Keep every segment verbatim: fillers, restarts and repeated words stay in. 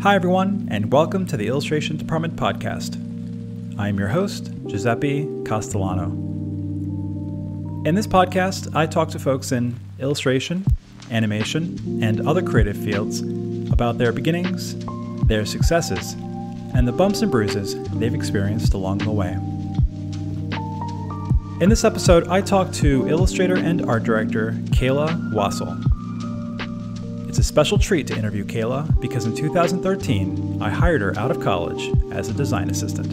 Hi everyone, and welcome to the Illustration Department podcast. I am your host, Giuseppe Castellano. In this podcast, I talk to folks in illustration, animation, and other creative fields about their beginnings, their successes, and the bumps and bruises they've experienced along the way. In this episode, I talk to illustrator and art director Kayla Wasil. It's a special treat to interview Kayla because in two thousand thirteen, I hired her out of college as a design assistant.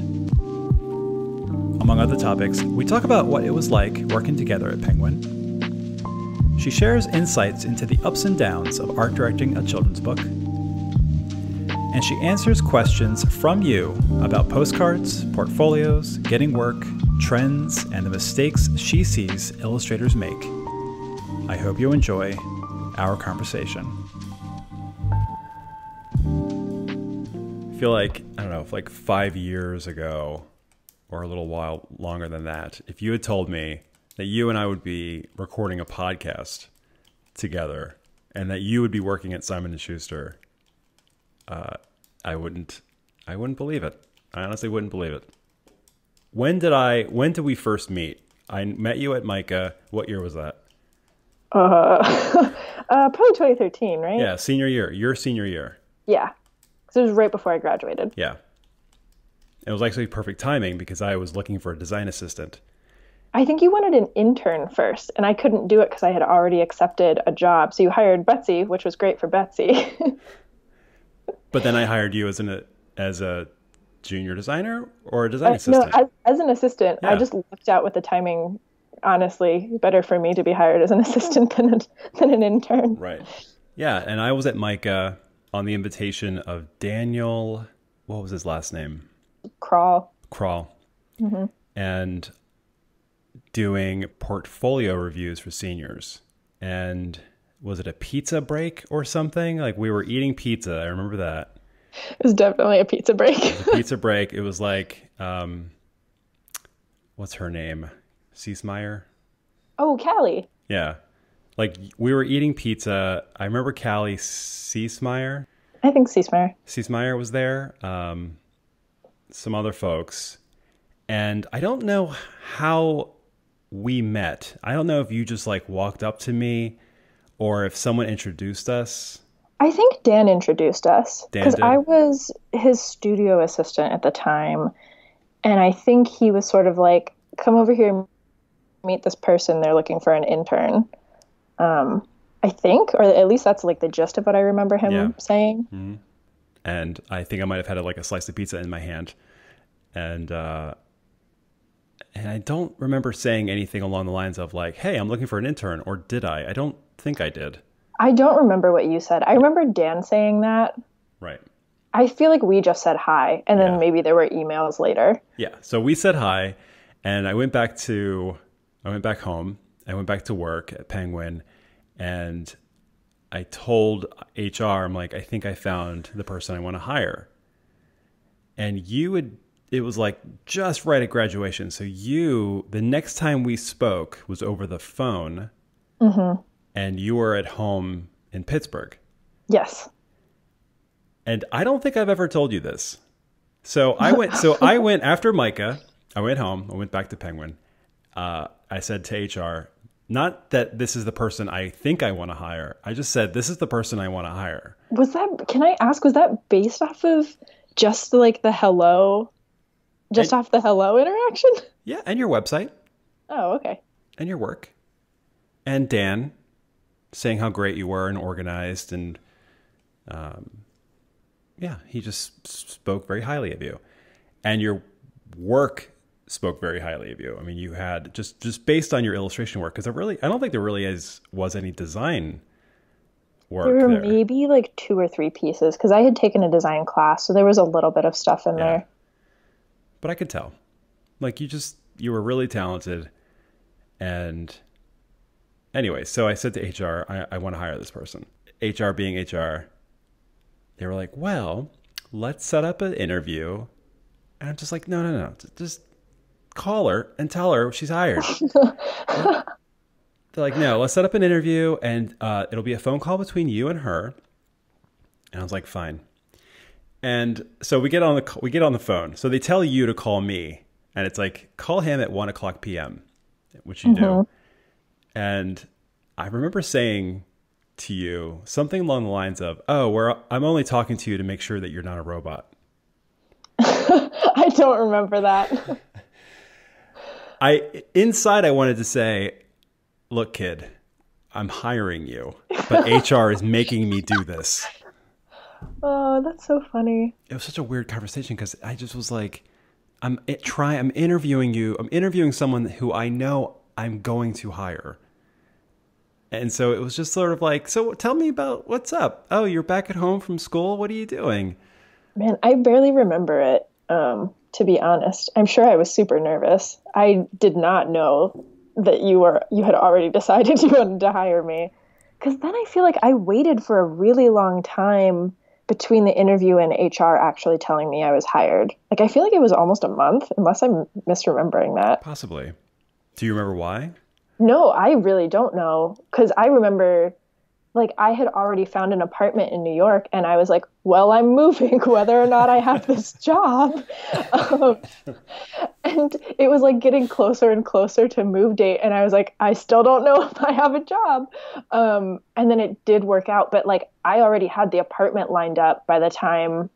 Among other topics, we talk about what it was like working together at Penguin. She shares insights into the ups and downs of art directing a children's book. And she answers questions from you about postcards, portfolios, getting work, trends, and the mistakes she sees illustrators make. I hope you enjoy our conversation. I feel like, I don't know, if like five years ago or a little while longer than that, if you had told me that you and I would be recording a podcast together and that you would be working at Simon and Schuster, uh, I wouldn't, I wouldn't believe it. I honestly wouldn't believe it. When did I, when did we first meet? I met you at MICA. What year was that? Uh, uh, probably twenty thirteen, right? Yeah. Senior year, your senior year. Yeah. It was right before I graduated. Yeah. It was actually perfect timing because I was looking for a design assistant. I think you wanted an intern first, and I couldn't do it because I had already accepted a job. So you hired Betsy, which was great for Betsy. But then I hired you as an as a junior designer or a design uh, assistant? No, as, as an assistant. Yeah. I just lucked out with the timing, honestly. Better for me to be hired as an assistant than, a, than an intern. Right. Yeah, and I was at MICA on the invitation of Daniel, what was his last name? Crawl. Crawl. Mm-hmm. And doing portfolio reviews for seniors. And was it a pizza break or something? Like we were eating pizza. I remember that. It was definitely a pizza break. It was a pizza break. It was like, um, what's her name? Siesmeyer? Oh, Callie. Yeah. Like, we were eating pizza. I remember Callie Siesmeyer. I think Siesmeyer. Siesmeyer was there. Um, some other folks. And I don't know how we met. I don't know if you just, like, walked up to me or if someone introduced us. I think Dan introduced us. Dan did. Because I was his studio assistant at the time. And I think he was sort of like, come over here and meet this person. They're looking for an intern. Um, I think, or at least that's like the gist of what I remember him yeah. saying. Mm-hmm. And I think I might have had like a slice of pizza in my hand, and uh, and I don't remember saying anything along the lines of like, "Hey, I'm looking for an intern," or did I? I don't think I did. I don't remember what you said. I remember Dan saying that. Right. I feel like we just said hi, and then yeah. maybe there were emails later. Yeah. So we said hi, and I went back to I went back home. I went back to work at Penguin, and I told H R, I'm like, I think I found the person I want to hire. And you would, it was like just right at graduation. So you, the next time we spoke was over the phone, mm-hmm. and you were at home in Pittsburgh. Yes. And I don't think I've ever told you this. So I went, so I went after MICA, I went home, I went back to Penguin. Uh, I said to H R, not that this is the person I think I want to hire. I just said, this is the person I want to hire. Was that, can I ask, was that based off of just like the hello, just and, off the hello interaction? Yeah. And your website. Oh, okay. And your work. And Dan saying how great you were and organized. And um, yeah, he just spoke very highly of you. And your work spoke very highly of you. I mean, you had just, just based on your illustration work, because I really, I don't think there really is, was any design work. There were there. maybe like two or three pieces, because I had taken a design class, so there was a little bit of stuff in yeah. there. But I could tell. Like, you just, you were really talented. And anyway, so I said to H R, I, I want to hire this person. H R being H R, they were like, well, let's set up an interview. And I'm just like, no, no, no, just call her and tell her she's hired. They're like, no, let's set up an interview, and uh, it'll be a phone call between you and her. And I was like, fine. And so we get on the we get on the phone. So they tell you to call me, and it's like, call him at one o'clock p m, which you mm-hmm. do. And I remember saying to you something along the lines of, "Oh, we're I'm only talking to you to make sure that you're not a robot." I don't remember that. I inside I wanted to say, "Look, kid, I'm hiring you, but H R is making me do this." Oh, that's so funny. It was such a weird conversation because I just was like, I'm it, try I'm interviewing you. I'm interviewing someone who I know I'm going to hire. And so it was just sort of like, so tell me about what's up. Oh, you're back at home from school. What are you doing? Man, I barely remember it, um, to be honest. I'm sure I was super nervous. I did not know that you were you had already decided you wanted to hire me. Because then I feel like I waited for a really long time between the interview and H R actually telling me I was hired. Like, I feel like it was almost a month, unless I'm misremembering that. Possibly. Do you remember why? No, I really don't know. Because I remember, like, I had already found an apartment in New York, and I was like, well, I'm moving whether or not I have this job. Um, and it was, like, getting closer and closer to move date, and I was like, I still don't know if I have a job. Um, and then it did work out. But, like, I already had the apartment lined up by the time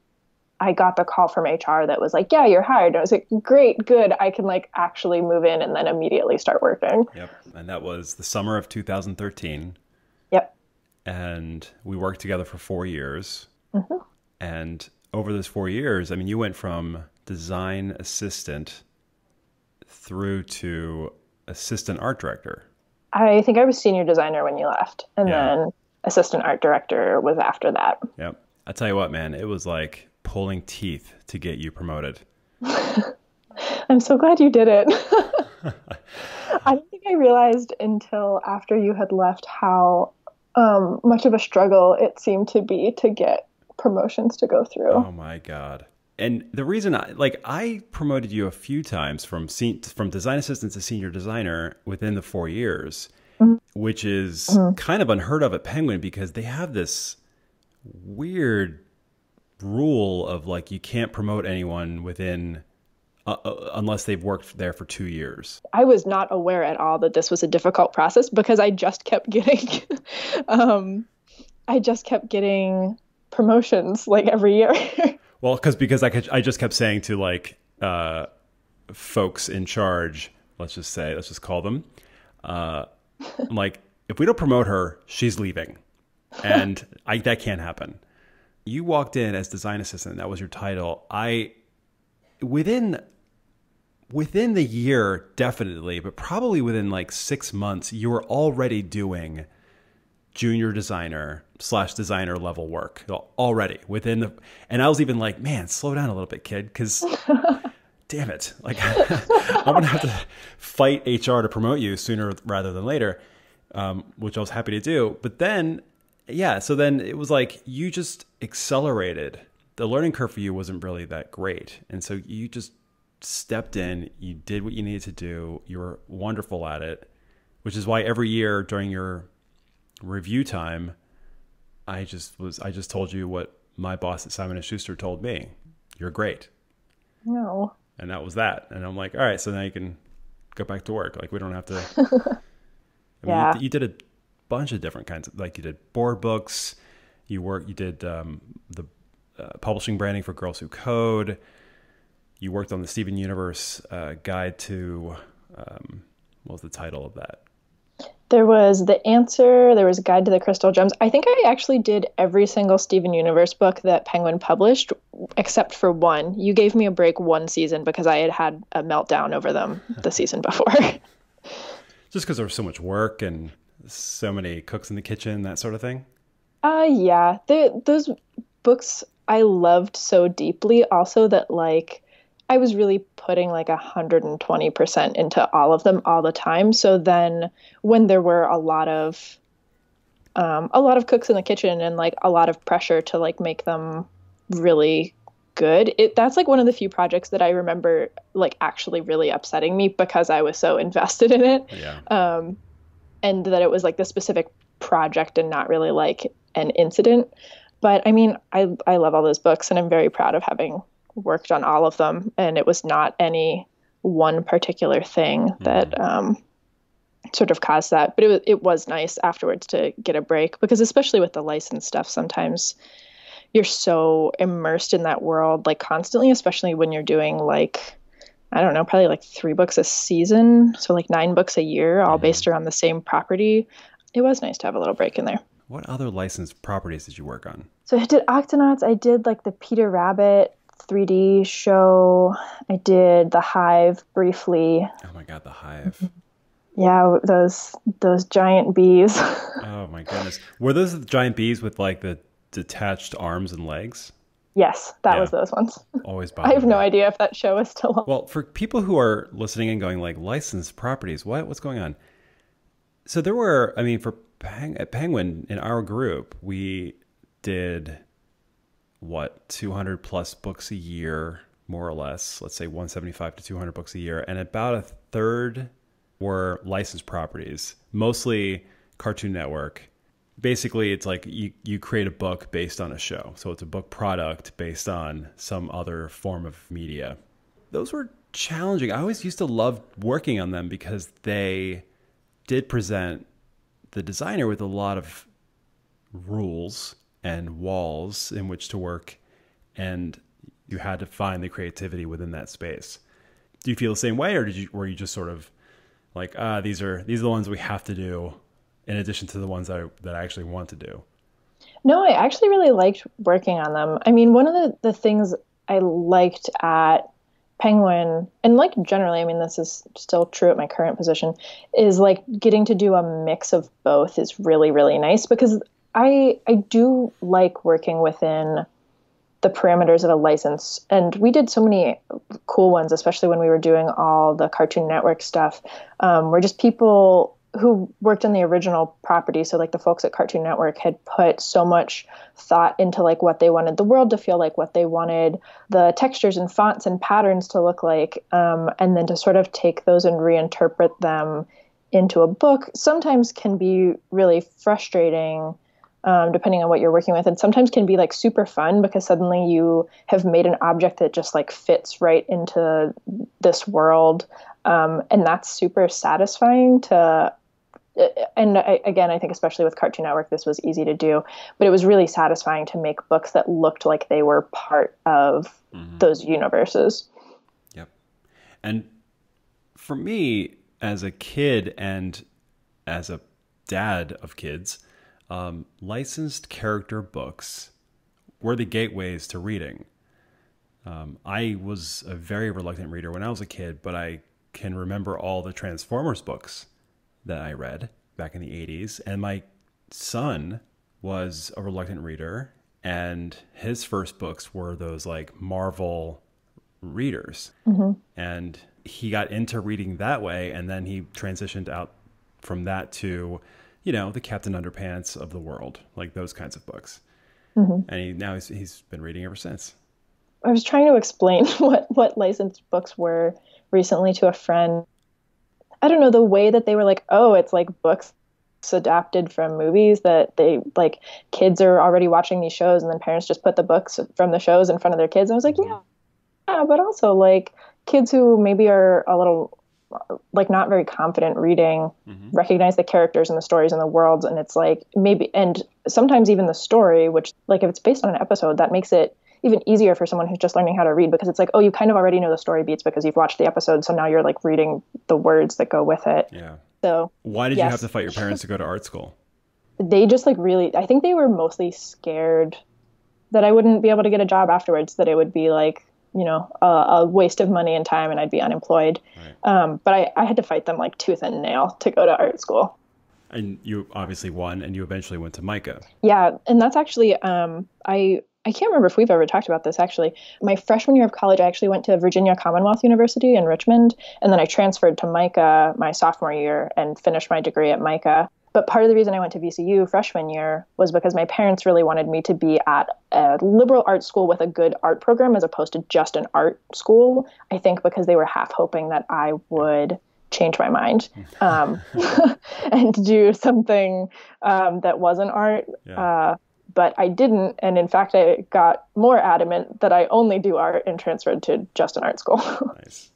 I got the call from H R that was like, yeah, you're hired. And I was like, great, good. I can, like, actually move in and then immediately start working. Yep. And that was the summer of two thousand thirteen. Yep. And we worked together for four years. Mm-hmm. And over those four years, I mean, you went from design assistant through to assistant art director. I think I was senior designer when you left. And yeah. then assistant art director was after that. Yep. I'll tell you what, man, it was like pulling teeth to get you promoted. I'm so glad you did it. I don't think I realized until after you had left how um, much of a struggle it seemed to be to get promotions to go through. Oh my God. And the reason I, like, I promoted you a few times from se from design assistant to senior designer within the four years, mm-hmm. which is mm-hmm. kind of unheard of at Penguin because they have this weird rule of like, you can't promote anyone within uh, uh, unless they've worked there for two years. I was not aware at all that this was a difficult process because I just kept getting, um, I just kept getting promotions like every year. Well, cause, because I could, I just kept saying to like, uh, folks in charge, let's just say, let's just call them, uh, I'm like, if we don't promote her, she's leaving. And I, that can't happen. You walked in as design assistant. That was your title. I, within, within the year, definitely, but probably within like six months, you were already doing junior designer slash designer level work already within the, and I was even like, man, slow down a little bit, kid. Cause damn it. Like I'm going to have to fight H R to promote you sooner rather than later. Um, which I was happy to do, but then, yeah. So then it was like, you just accelerated. The learning curve for you wasn't really that great. And so you just stepped in, you did what you needed to do. You were wonderful at it, which is why every year during your review time, I just was, I just told you what my boss at Simon and Schuster told me, you're great. No. And that was that. And I'm like, all right, so now you can go back to work. Like we don't have to, I mean, yeah. you, you did a bunch of different kinds of, like you did board books, you work, you did um, the uh, publishing branding for Girls Who Code. You worked on the Steven Universe uh, guide to, um, what was the title of that? There was The Answer. There was a guide to the Crystal Gems. I think I actually did every single Steven Universe book that Penguin published, except for one. You gave me a break one season because I had had a meltdown over them the season before. Just because there was so much work and so many cooks in the kitchen, that sort of thing? Uh, yeah. They, those books I loved so deeply also that, like, I was really putting, like, one hundred twenty percent into all of them all the time. So then when there were a lot of um, a lot of cooks in the kitchen and, like, a lot of pressure to, like, make them really good, it that's like one of the few projects that I remember like actually really upsetting me because I was so invested in it. Yeah. Um and that it was like the specific project and not really like an incident. But I mean, I I love all those books, and I'm very proud of having worked on all of them. And it was not any one particular thing that mm. um, sort of caused that. But it was, it was nice afterwards to get a break, because especially with the licensed stuff, sometimes you're so immersed in that world, like constantly, especially when you're doing like, I don't know, probably like three books a season. So like nine books a year, all mm. based around the same property. It was nice to have a little break in there. What other licensed properties did you work on? So I did Octonauts. I did like the Peter Rabbit three D show. I did The Hive briefly. Oh my God, The Hive. Yeah, those those giant bees. Oh my goodness. Were those the giant bees with like the detached arms and legs? Yes, that yeah. was those ones. Always bothered. I have no that. idea if that show is still on. Well, for people who are listening and going like, licensed properties, what what's going on? So there were, I mean, for at Penguin, in our group, we did, what, two hundred plus books a year, more or less. Let's say one seventy-five to two hundred books a year. And about a third were licensed properties, mostly Cartoon Network. Basically, it's like you, you create a book based on a show. So it's a book product based on some other form of media. Those were challenging. I always used to love working on them because they did present the designer with a lot of rules and walls in which to work, and you had to find the creativity within that space. Do you feel the same way, or did you were you just sort of like, ah, these are these are the ones we have to do in addition to the ones that I, that I actually want to do? No, I actually really liked working on them. I mean, one of the, the things I liked at Penguin, and like generally, I mean, this is still true at my current position, is like getting to do a mix of both is really, really nice, because I I do like working within the parameters of a license. And we did so many cool ones, especially when we were doing all the Cartoon Network stuff, um, where just people who worked on the original property, so like the folks at Cartoon Network, had put so much thought into like what they wanted the world to feel like, what they wanted the textures and fonts and patterns to look like, um, and then to sort of take those and reinterpret them into a book sometimes can be really frustrating, um, depending on what you're working with, and sometimes can be like super fun, because suddenly you have made an object that just like fits right into this world, um, and that's super satisfying to. And I, again, I think especially with Cartoon Network, this was easy to do, but it was really satisfying to make books that looked like they were part of mm-hmm. those universes. Yep. And for me, as a kid and as a dad of kids, um, licensed character books were the gateways to reading. Um, I was a very reluctant reader when I was a kid, but I can remember all the Transformers books that I read back in the eighties. And my son was a reluctant reader, and his first books were those like Marvel readers. Mm-hmm. And he got into reading that way. And then he transitioned out from that to, you know, the Captain Underpants of the world, like those kinds of books. Mm-hmm. And he, now he's, he's been reading ever since. I was trying to explain what, what licensed books were recently to a friend. I don't know, the way that they were like, oh, it's like books adapted from movies that they like kids are already watching these shows, and then parents just put the books from the shows in front of their kids. And I was like, yeah, yeah, but also like kids who maybe are a little like not very confident reading, mm-hmm. recognize the characters and the stories and the worlds. And it's like maybe, and sometimes even the story, which like if it's based on an episode, that makes it even easier for someone who's just learning how to read, because it's like, oh, you kind of already know the story beats because you've watched the episode. So now you're like reading the words that go with it. Yeah. So why did yes. you have to fight your parents to go to art school? They just like really, I think they were mostly scared that I wouldn't be able to get a job afterwards, that it would be like, you know, a, a waste of money and time and I'd be unemployed. Right. Um, but I, I had to fight them like tooth and nail to go to art school. And you obviously won, and you eventually went to MICA. Yeah. And that's actually, um, I, I can't remember if we've ever talked about this, actually. My freshman year of college, I actually went to Virginia Commonwealth University in Richmond, and then I transferred to MICA my sophomore year and finished my degree at MICA. But part of the reason I went to V C U freshman year was because my parents really wanted me to be at a liberal arts school with a good art program as opposed to just an art school, I think because they were half hoping that I would change my mind um, and do something um, that wasn't art. Yeah. Uh, but I didn't. And in fact, I got more adamant that I only do art and transferred to just an art school. Nice.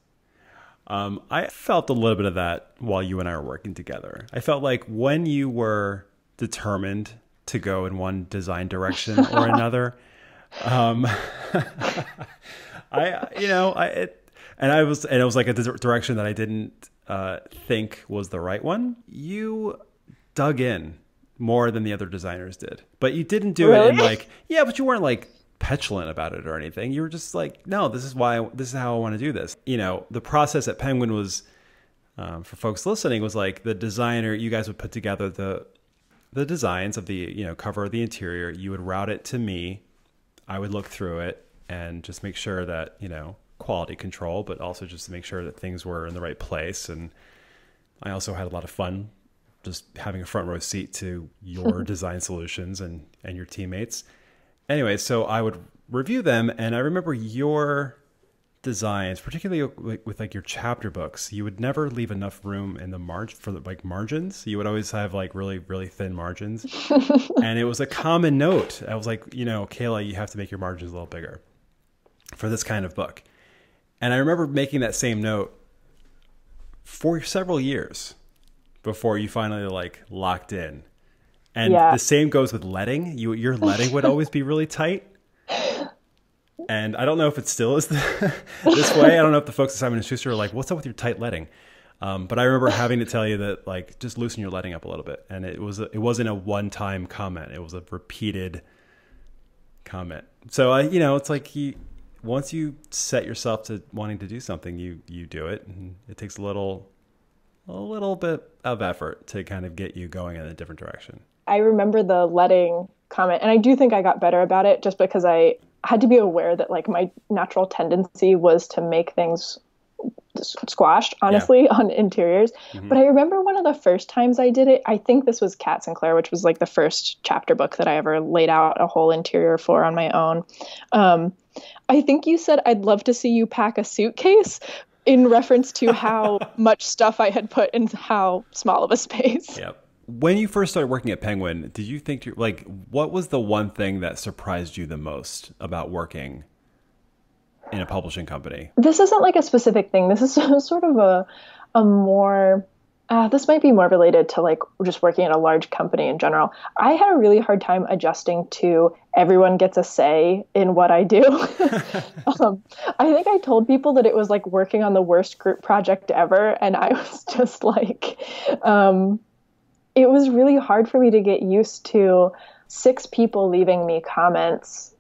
Um, I felt a little bit of that while you and I were working together. I felt like when you were determined to go in one design direction or another, um, I, you know, I, it, and I was, and it was like a direction that I didn't uh, think was the right one. You dug in more than the other designers did, but you didn't do really? it in like, yeah, but you weren't like petulant about it or anything. You were just like, no, this is why, this is how I want to do this. You know, the process at Penguin was, um, for folks listening, was like the designer, you guys would put together the, the designs of the, you know, cover of the interior. You would route it to me. I would look through it and just make sure that, you know, quality control, but also just to make sure that things were in the right place. And I also had a lot of fun just having a front row seat to your design solutions and, and your teammates. Anyway, so I would review them, and I remember your designs, particularly with like your chapter books, you would never leave enough room in the margin for the, like margins. You would always have like really, really thin margins. And it was a common note. I was like, you know, Kayla, you have to make your margins a little bigger for this kind of book. And I remember making that same note for several years before you finally like locked in. And yeah. The same goes with letting. You, your letting would always be really tight. And I don't know if it still is the, this way. I don't know if the folks at Simon and Schuster are like, what's up with your tight letting? Um, but I remember having to tell you that, like, just loosen your letting up a little bit. And it, was a, it wasn't a one-time comment. It was a repeated comment. So, uh, you know, it's like you, once you set yourself to wanting to do something, you, you do it. And it takes a little, a little bit of effort to kind of get you going in a different direction. I remember the letting comment, and I do think I got better about it just because I had to be aware that like my natural tendency was to make things squashed, honestly, yeah. on interiors. Mm-hmm. But I remember one of the first times I did it, I think this was Cat Sinclair, which was like the first chapter book that I ever laid out a whole interior for on my own. Um, I think you said, I'd love to see you pack a suitcase, in reference to how much stuff I had put in how small of a space. Yep. When you first started working at Penguin, did you think, you're, like, what was the one thing that surprised you the most about working in a publishing company? This isn't like a specific thing. This is sort of a, a more, uh, this might be more related to like just working at a large company in general. I had a really hard time adjusting to everyone gets a say in what I do. um, I think I told people that it was like working on the worst group project ever. And I was just like, um, it was really hard for me to get used to six people leaving me comments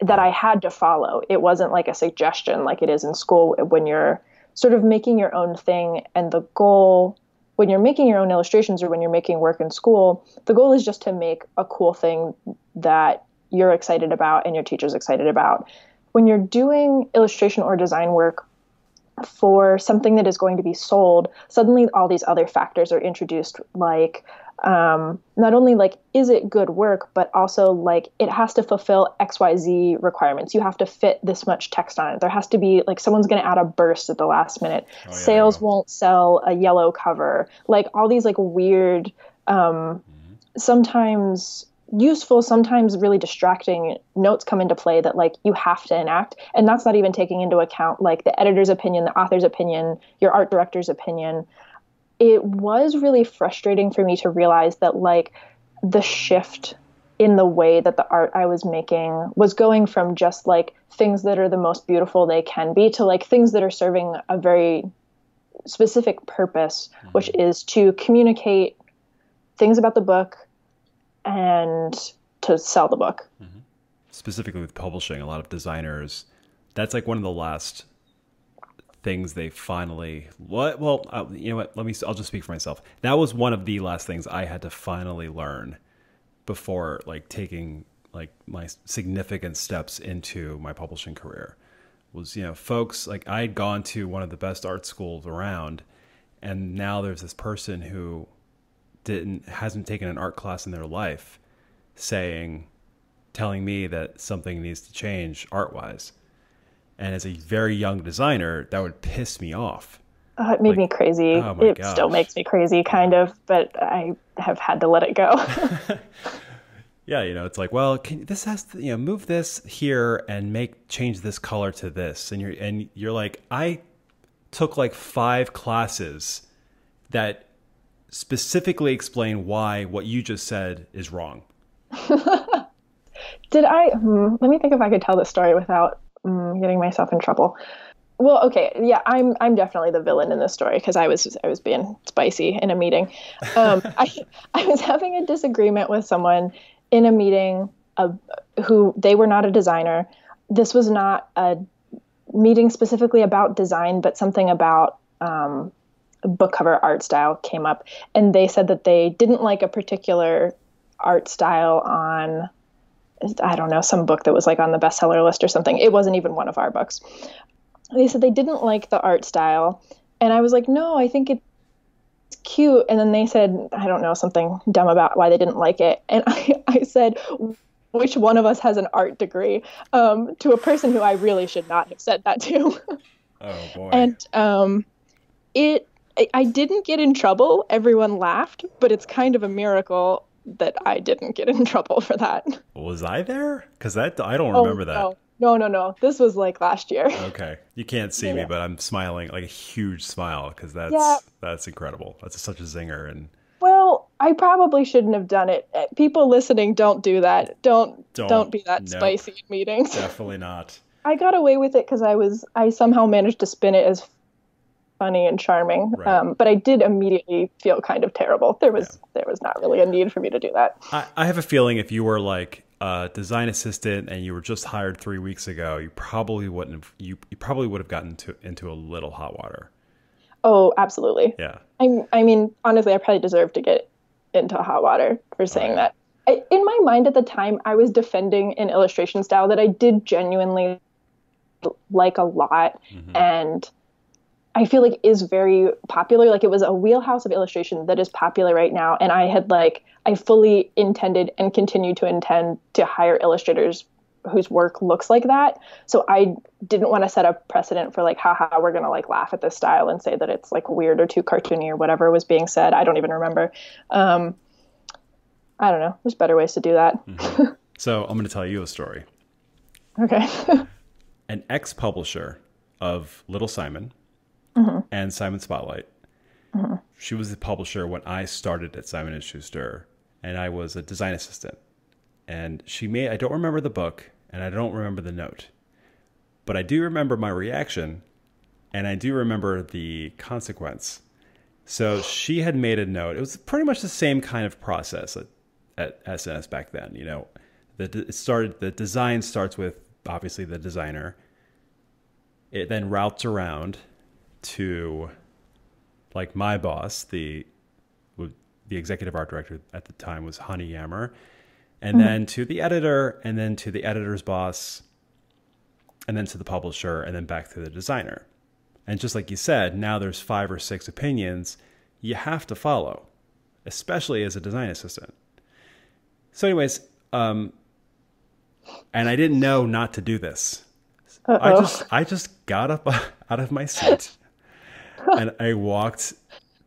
that I had to follow. It wasn't like a suggestion like it is in school when you're sort of making your own thing. And the goal, when you're making your own illustrations or when you're making work in school, the goal is just to make a cool thing that you're excited about and your teacher's excited about. When you're doing illustration or design work for something that is going to be sold, suddenly all these other factors are introduced, like um, not only like, is it good work, but also like it has to fulfill X Y Z requirements. You have to fit this much text on it. There has to be like someone's going to add a burst at the last minute. Oh, yeah, Sales yeah. won't sell a yellow cover. Like all these like weird, um, mm-hmm. sometimes useful, sometimes really distracting notes come into play that like you have to enact. And that's not even taking into account like the editor's opinion, the author's opinion, your art director's opinion. It was really frustrating for me to realize that like the shift in the way that the art I was making was going from just like things that are the most beautiful they can be to like things that are serving a very specific purpose, mm-hmm. which is to communicate things about the book and to sell the book. Mm-hmm. Specifically with publishing, a lot of designers, that's like one of the last things they finally, what? Well, uh, you know what, let me, I'll just speak for myself. That was one of the last things I had to finally learn before like taking like my significant steps into my publishing career was, you know, folks, like I had gone to one of the best art schools around, and now there's this person who didn't hasn't taken an art class in their life saying telling me that something needs to change art wise and as a very young designer, that would piss me off. Oh, it made like, me crazy. Oh my it gosh. Still makes me crazy, kind of, but I have had to let it go. Yeah, you know, it's like, well, can, this has to, you know, move this here and make change this color to this, and you're and you're like, I took like five classes that specifically explain why what you just said is wrong. Did I? Hmm, let me think if I could tell this story without hmm, getting myself in trouble. Well, okay, yeah, I'm I'm definitely the villain in this story because I was I was being spicy in a meeting. Um, I I was having a disagreement with someone in a meeting of who they were not a designer. This was not a meeting specifically about design, but something about um, book cover art style came up, and they said that they didn't like a particular art style on, I don't know, some book that was like on the bestseller list or something. It wasn't even one of our books. They said they didn't like the art style. And I was like, no, I think it's cute. And then they said, I don't know, something dumb about why they didn't like it. And I, I said, which one of us has an art degree? Um, to a person who I really should not have said that to. Oh, boy. And um, it, I, I didn't get in trouble. Everyone laughed, but it's kind of a miracle that I didn't get in trouble for that. Was I there? Because that I don't oh, remember that. No. No, no, no. This was like last year. Okay. You can't see yeah. me, but I'm smiling like a huge smile because that's yeah. that's incredible. That's such a zinger. And well, I probably shouldn't have done it. People listening, don't do that. Don't don't, don't be that nope. spicy in meetings. Definitely not. I got away with it because I was I somehow managed to spin it as funny and charming. Right. Um, but I did immediately feel kind of terrible. There was yeah. there was not really a need for me to do that. I, I have a feeling if you were like Uh, design assistant and you were just hired three weeks ago, you probably wouldn't have, you, you probably would have gotten to, into a little hot water. Oh, absolutely. Yeah. I, I mean, honestly, I probably deserve to get into hot water for saying oh, yeah. that. I, in my mind at the time, I was defending an illustration style that I did genuinely like a lot. Mm-hmm. And I feel like is very popular. Like it was a wheelhouse of illustration that is popular right now. And I had like, I fully intended and continue to intend to hire illustrators whose work looks like that. So I didn't want to set a precedent for like, haha, we're going to like laugh at this style and say that it's like weird or too cartoony or whatever was being said. I don't even remember. Um, I don't know. There's better ways to do that. Mm-hmm. So I'm going to tell you a story. Okay. An ex-publisher of Little Simon and Simon Spotlight. Mm-hmm. She was the publisher when I started at Simon and Schuster, and I was a design assistant. And she made, I don't remember the book, and I don't remember the note. But I do remember my reaction, and I do remember the consequence. So she had made a note. It was pretty much the same kind of process at, at S N S back then. You know, the, it started, the design starts with, obviously, the designer. It then routes around to like my boss, the the executive art director at the time was Honey Yammer, and mm-hmm. then to the editor, and then to the editor's boss, and then to the publisher, and then back to the designer. And just like you said, now there's five or six opinions you have to follow, especially as a design assistant. So anyways, um, and I didn't know not to do this. Uh-oh. I just I just got up out of my seat. And I walked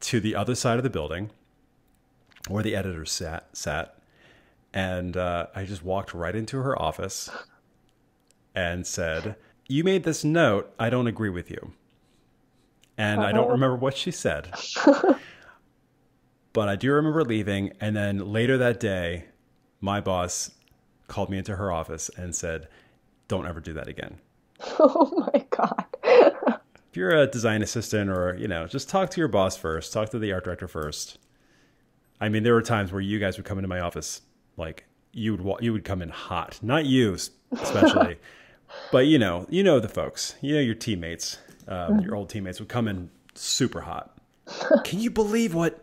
to the other side of the building where the editor sat, sat and uh, I just walked right into her office and said, you made this note. I don't agree with you. And uh-huh. I don't remember what she said, but I do remember leaving. And then later that day, my boss called me into her office and said, don't ever do that again. Oh my God. If you're a design assistant or, you know, just talk to your boss first. Talk to the art director first. I mean, there were times where you guys would come into my office, like you would you would come in hot. Not you especially, but, you know, you know the folks. You know your teammates, um, your old teammates would come in super hot. Can you believe what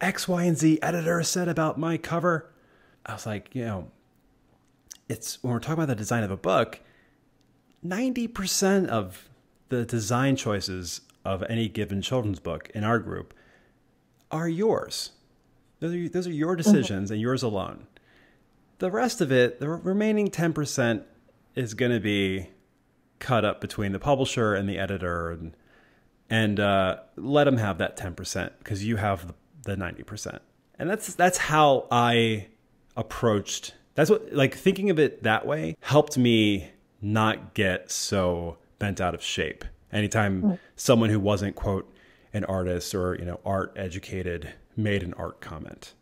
X, Y, and Z editor said about my cover? I was like, you know, it's when we're talking about the design of a book, ninety percent of the design choices of any given children's book in our group are yours. Those are, those are your decisions mm-hmm. and yours alone. The rest of it, the remaining ten percent is going to be cut up between the publisher and the editor, and, and uh, let them have that ten percent because you have the, the ninety percent. And that's, that's how I approached That's what, like, thinking of it that way helped me not get so bent out of shape. Anytime mm. someone who wasn't, quote, an artist or, you know, art educated made an art comment.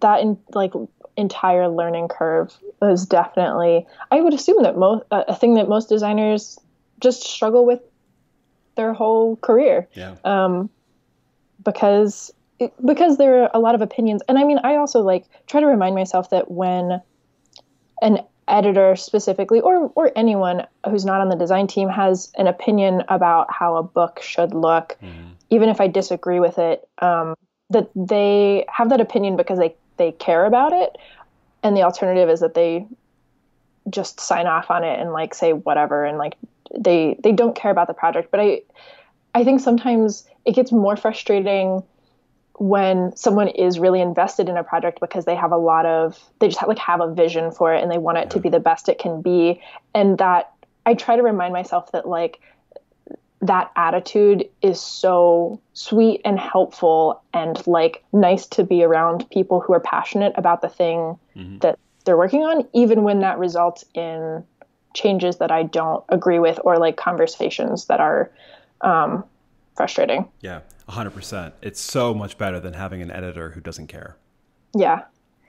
That, in, like, entire learning curve was definitely, I would assume that most, uh, a thing that most designers just struggle with their whole career. Yeah. Um, because it, because there are a lot of opinions. And I mean, I also like try to remind myself that when an editor specifically, or, or anyone who's not on the design team, has an opinion about how a book should look, mm-hmm. even if I disagree with it, um, that they have that opinion because they, they care about it. And the alternative is that they just sign off on it and like say whatever. And like, they, they don't care about the project. But I, I think sometimes it gets more frustrating when someone is really invested in a project because they have a lot of, they just have, like have a vision for it and they want it yeah. to be the best it can be. And that I try to remind myself that like, that attitude is so sweet and helpful and like nice to be around people who are passionate about the thing mm-hmm. that they're working on, even when that results in changes that I don't agree with or like conversations that are um, frustrating. Yeah, one hundred percent. It's so much better than having an editor who doesn't care. Yeah.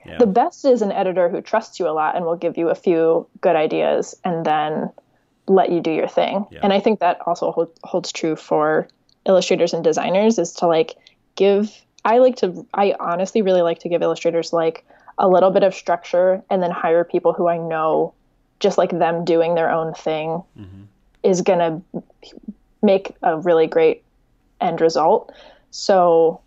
yeah. The best is an editor who trusts you a lot and will give you a few good ideas and then let you do your thing. Yeah. And I think that also hold, holds true for illustrators and designers, is to like give, I like to, I honestly really like to give illustrators like a little bit of structure and then hire people who I know just like them doing their own thing mm-hmm. is going to make a really great end result. So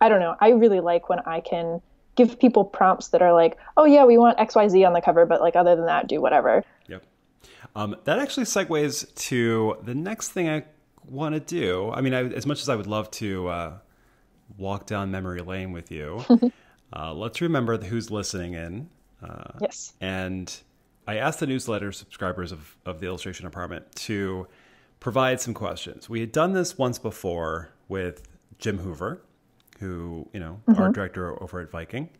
I don't know. I really like when I can give people prompts that are like, oh yeah, we want X Y Z on the cover, but like other than that, do whatever. Yep. Um, that actually segues to the next thing I want to do. I mean, I, as much as I would love to uh, walk down memory lane with you, uh, let's remember who's listening in. Uh, yes. And I asked the newsletter subscribers of, of the Illustration Department to provide some questions. We had done this once before with Jim Hoover, who, you know, mm-hmm. art director over at Viking,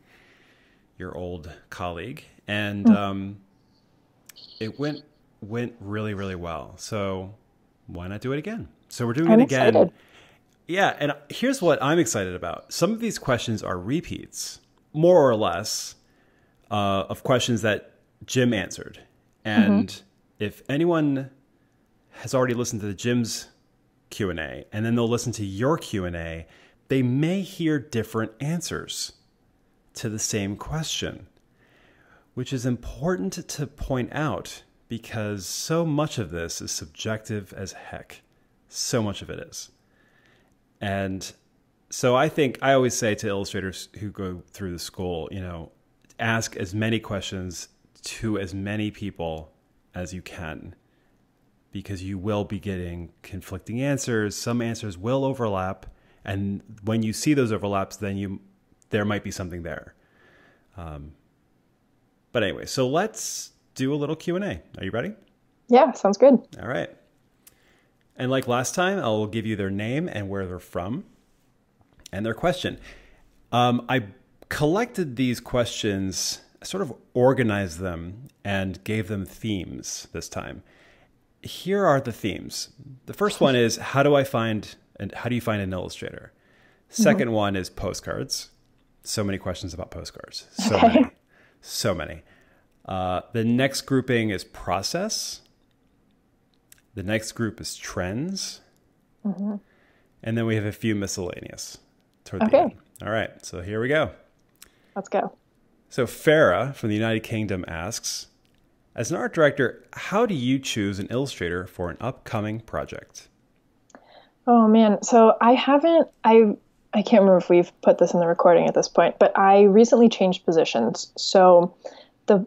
your old colleague. And mm-hmm. um, it went... went really, really well. So why not do it again? So we're doing I'm it again. Excited. Yeah. And here's what I'm excited about. Some of these questions are repeats, more or less, uh, of questions that Jim answered. And mm-hmm. if anyone has already listened to the Jim's Q and A, and then they'll listen to your Q and A, they may hear different answers to the same question, which is important to point out, because so much of this is subjective as heck. So much of it is. And so I think I always say to illustrators who go through the school, you know, ask as many questions to as many people as you can, because you will be getting conflicting answers. Some answers will overlap. And when you see those overlaps, then you, there might be something there. Um, but anyway, so let's do a little Q and A. Are you ready? Yeah, sounds good. All right. And like last time, I'll give you their name and where they're from and their question. Um, I collected these questions, sort of organized them, and gave them themes this time. Here are the themes. The first one is, how do I find, and how do you find an illustrator? Second mm-hmm. one is postcards. So many questions about postcards. So okay. many. So many. Uh, the next grouping is process. The next group is trends. Mm-hmm. And then we have a few miscellaneous toward okay. the end. All right. So here we go. Let's go. So Farah from the United Kingdom asks, as an art director, how do you choose an illustrator for an upcoming project? Oh, man. So I haven't, I, I can't remember if we've put this in the recording at this point, but I recently changed positions. So the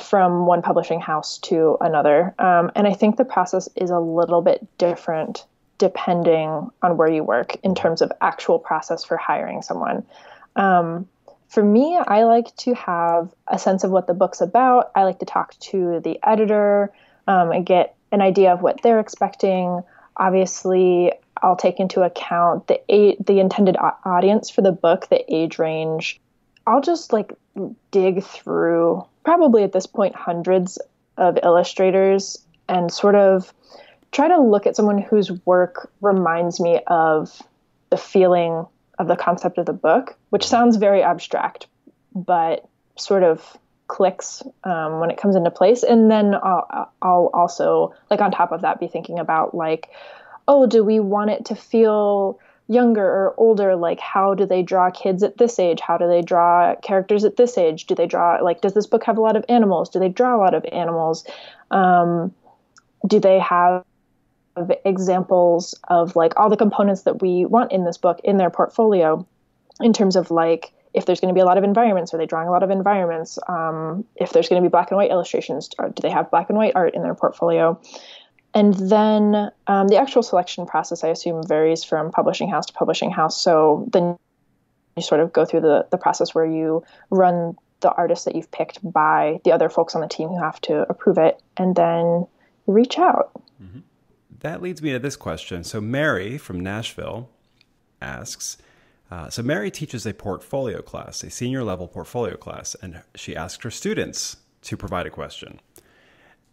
from one publishing house to another. Um, and I think the process is a little bit different depending on where you work in terms of actual process for hiring someone. Um, for me, I like to have a sense of what the book's about. I like to talk to the editor um, and get an idea of what they're expecting. Obviously, I'll take into account the the intended audience for the book, the age range. I'll just like dig through probably at this point hundreds of illustrators, and sort of try to look at someone whose work reminds me of the feeling of the concept of the book, which sounds very abstract, but sort of clicks um, when it comes into place. And then I'll, I'll also, like, on top of that, be thinking about, like, oh, do we want it to feel younger or older? Like, how do they draw kids at this age? How do they draw characters at this age? Do they draw, like, does this book have a lot of animals? Do they draw a lot of animals? Um, do they have examples of, like, all the components that we want in this book in their portfolio, in terms of, like, if there's going to be a lot of environments, are they drawing a lot of environments? Um, if there's going to be black and white illustrations, do they have black and white art in their portfolio? And then um, the actual selection process, I assume, varies from publishing house to publishing house. So then you sort of go through the, the process where you run the artists that you've picked by the other folks on the team who have to approve it, and then you reach out. Mm-hmm. That leads me to this question. So Mary from Nashville asks, uh, so Mary teaches a portfolio class, a senior level portfolio class, and she asked her students to provide a question.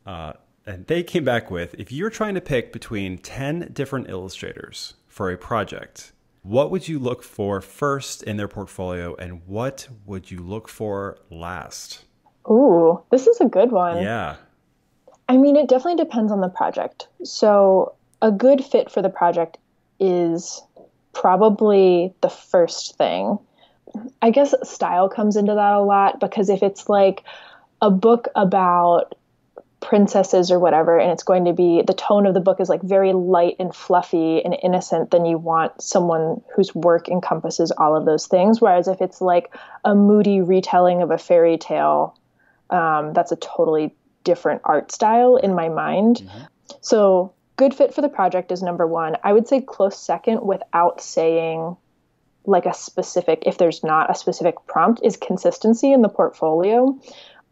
Uh, And they came back with, if you're trying to pick between ten different illustrators for a project, what would you look for first in their portfolio, and what would you look for last? Ooh, this is a good one. Yeah. I mean, it definitely depends on the project. So a good fit for the project is probably the first thing. I guess style comes into that a lot, because if it's like a book about princesses or whatever, and it's going to be, the tone of the book is, like, very light and fluffy and innocent, then you want someone whose work encompasses all of those things. Whereas if it's like a moody retelling of a fairy tale, um, that's a totally different art style in my mind. Mm-hmm. So good fit for the project is number one. I would say close second, without saying, like, a specific, if there's not a specific prompt, is consistency in the portfolio.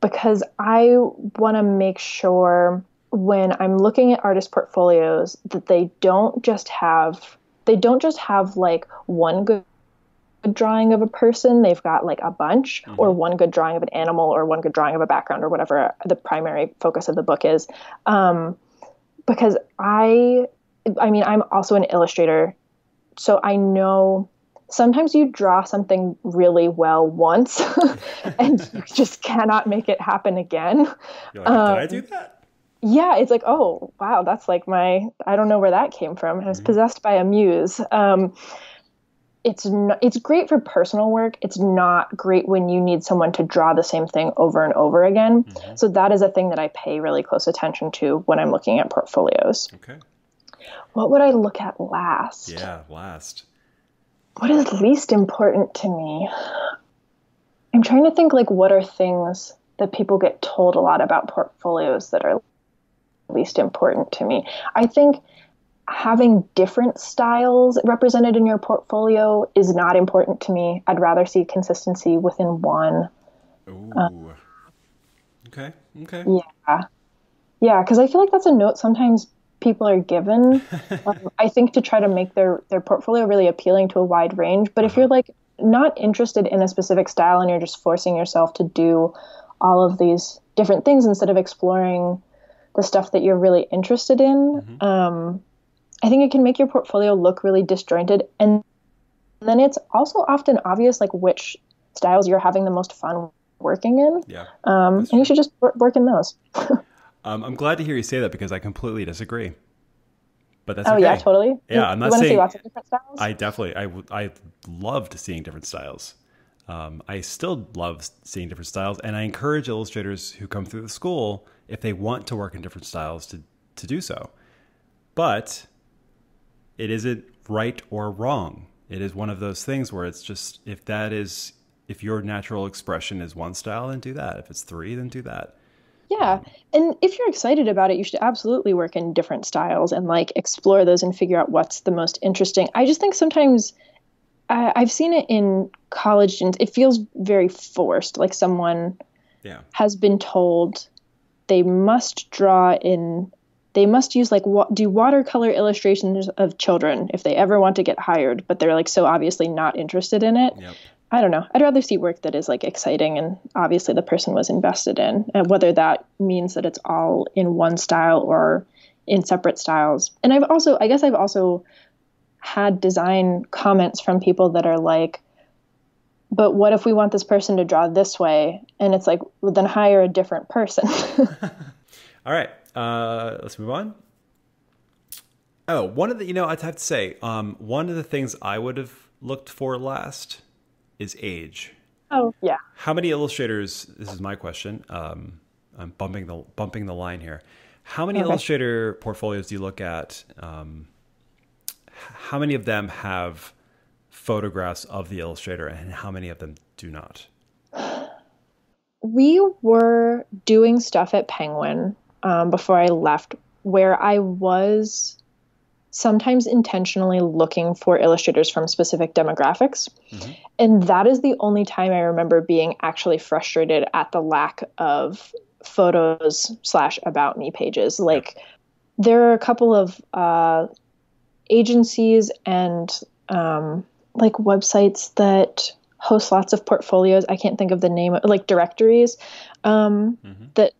Because I want to make sure when I'm looking at artist portfolios that they don't just have, they don't just have like one good drawing of a person. They've got like a bunch, mm-hmm. or one good drawing of an animal, or one good drawing of a background, or whatever the primary focus of the book is. Um, because I, I mean, I'm also an illustrator, so I know sometimes you draw something really well once and you just cannot make it happen again. You're like, um, did I do that? Yeah. It's like, oh, wow, that's like my, I don't know where that came from. I was mm-hmm. possessed by a muse. Um, it's, no, it's great for personal work. It's not great when you need someone to draw the same thing over and over again. Mm-hmm. So that is a thing that I pay really close attention to when I'm looking at portfolios. Okay. What would I look at last? Yeah, last. What is least important to me? I'm trying to think, like, what are things that people get told a lot about portfolios that are least important to me? I think having different styles represented in your portfolio is not important to me. I'd rather see consistency within one. Ooh. Um, okay. Okay. Yeah. Yeah. Because I feel like that's a note sometimes people are given, um, I think, to try to make their, their portfolio really appealing to a wide range. But if you're, like, not interested in a specific style and you're just forcing yourself to do all of these different things instead of exploring the stuff that you're really interested in, mm-hmm. um, I think it can make your portfolio look really disjointed. And then it's also often obvious, like, which styles you're having the most fun working in. Yeah, um, and you should just work in those. Um, I'm glad to hear you say that, because I completely disagree. But that's oh okay. yeah, totally. Yeah, you, I'm not you saying. See lots of different styles? I definitely, I I loved seeing different styles. Um, I still love seeing different styles, and I encourage illustrators who come through the school, if they want to work in different styles, to to do so. But it isn't right or wrong. It is one of those things where it's just, if that is, if your natural expression is one style, then do that. If it's three, then do that. Yeah. And if you're excited about it, you should absolutely work in different styles and, like, explore those and figure out what's the most interesting. I just think sometimes I, I've seen it in college students. It feels very forced. Like, someone yeah. has been told they must draw in, they must use like wa do watercolor illustrations of children if they ever want to get hired, but they're, like, so obviously not interested in it. Yep. I don't know. I'd rather see work that is like exciting and obviously the person was invested in, and whether that means that it's all in one style or in separate styles. And I've also, I guess I've also had design comments from people that are like, but what if we want this person to draw this way? And it's like, well, then hire a different person. All right. Uh, let's move on. Oh, one of the, you know, I'd have to say, um, one of the things I would have looked for last is age. Oh, yeah. How many illustrators, this is my question, um, I'm bumping the bumping the line here. How many okay. illustrator portfolios do you look at? Um, how many of them have photographs of the illustrator and how many of them do not? We were doing stuff at Penguin um, before I left where I was sometimes intentionally looking for illustrators from specific demographics. Mm-hmm. And that is the only time I remember being actually frustrated at the lack of photos slash about me pages. Like there are a couple of uh, agencies and um, like websites that host lots of portfolios. I can't think of the name of, like directories um, mm-hmm. that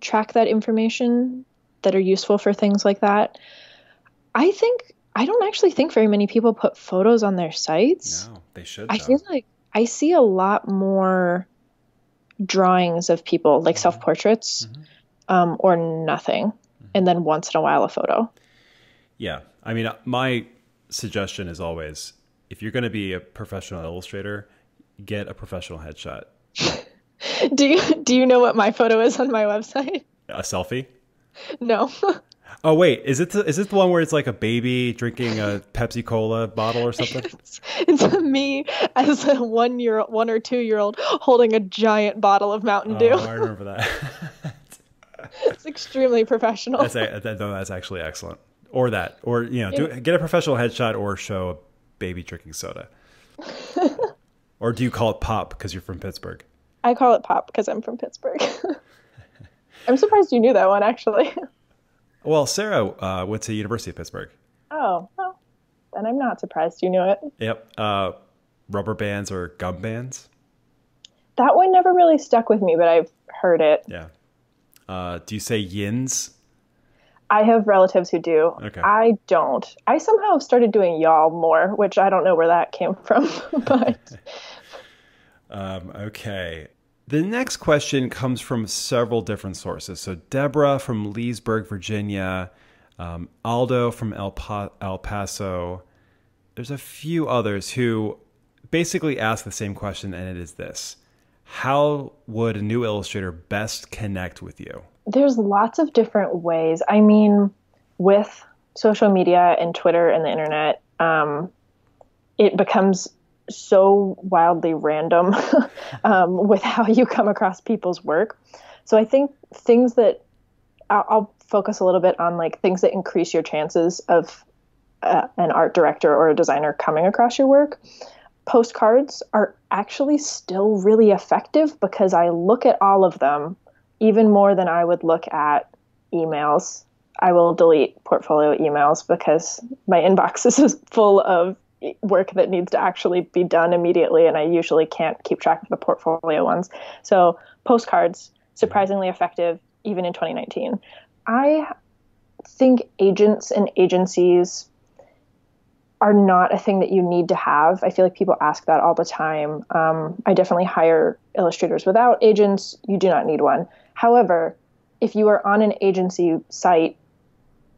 track that information that are useful for things like that. I think, I don't actually think very many people put photos on their sites. No, they should. I though. feel like I see a lot more drawings of people, like mm-hmm. self-portraits mm-hmm. um, or nothing. Mm-hmm. And then once in a while, a photo. Yeah. I mean, my suggestion is always, if you're going to be a professional illustrator, get a professional headshot. do you, do you know what my photo is on my website? A selfie? No. Oh, wait, is it, the, is it the one where it's like a baby drinking a Pepsi Cola bottle or something? It's, it's me as a one year, one or two year old holding a giant bottle of Mountain Dew. Oh, I remember that. It's extremely professional. That's, that, no, that's actually excellent. Or that, or, you know, do, get a professional headshot or show a baby drinking soda. Or do you call it pop because you're from Pittsburgh? I call it pop because I'm from Pittsburgh. I'm surprised you knew that one, actually. Well, Sarah uh, went to University of Pittsburgh. Oh, well, then I'm not surprised you knew it. Yep. Uh, rubber bands or gum bands? That one never really stuck with me, but I've heard it. Yeah. Uh, do you say yins? I have relatives who do. Okay. I don't. I somehow started doing y'all more, which I don't know where that came from. But um, okay. The next question comes from several different sources. So Deborah from Leesburg, Virginia, um, Aldo from El Pa- El Paso. There's a few others who basically ask the same question, and it is this. How would a new illustrator best connect with you? There's lots of different ways. I mean, with social media and Twitter and the internet, um, it becomes so wildly random um, with how you come across people's work. So I think things that I'll, I'll focus a little bit on, like things that increase your chances of uh, an art director or a designer coming across your work. Postcards are actually still really effective because I look at all of them even more than I would look at emails. I will delete portfolio emails because my inbox is full of work that needs to actually be done immediately, and I usually can't keep track of the portfolio ones. So postcards, surprisingly effective, even in twenty nineteen. I think agents and agencies are not a thing that you need to have. I feel like people ask that all the time. Um, I definitely hire illustrators without agents. You do not need one. However, if you are on an agency site,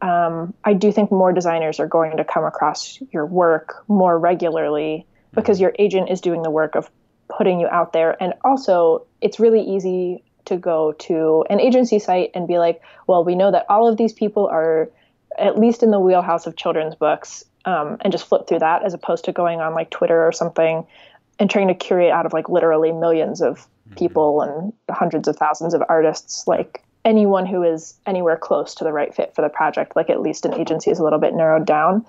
Um, I do think more designers are going to come across your work more regularly because your agent is doing the work of putting you out there. And also, it's really easy to go to an agency site and be like, well, we know that all of these people are at least in the wheelhouse of children's books, um, and just flip through that as opposed to going on like Twitter or something and trying to curate out of like literally millions of people and hundreds of thousands of artists. Like, anyone who is anywhere close to the right fit for the project, like at least an agency is a little bit narrowed down.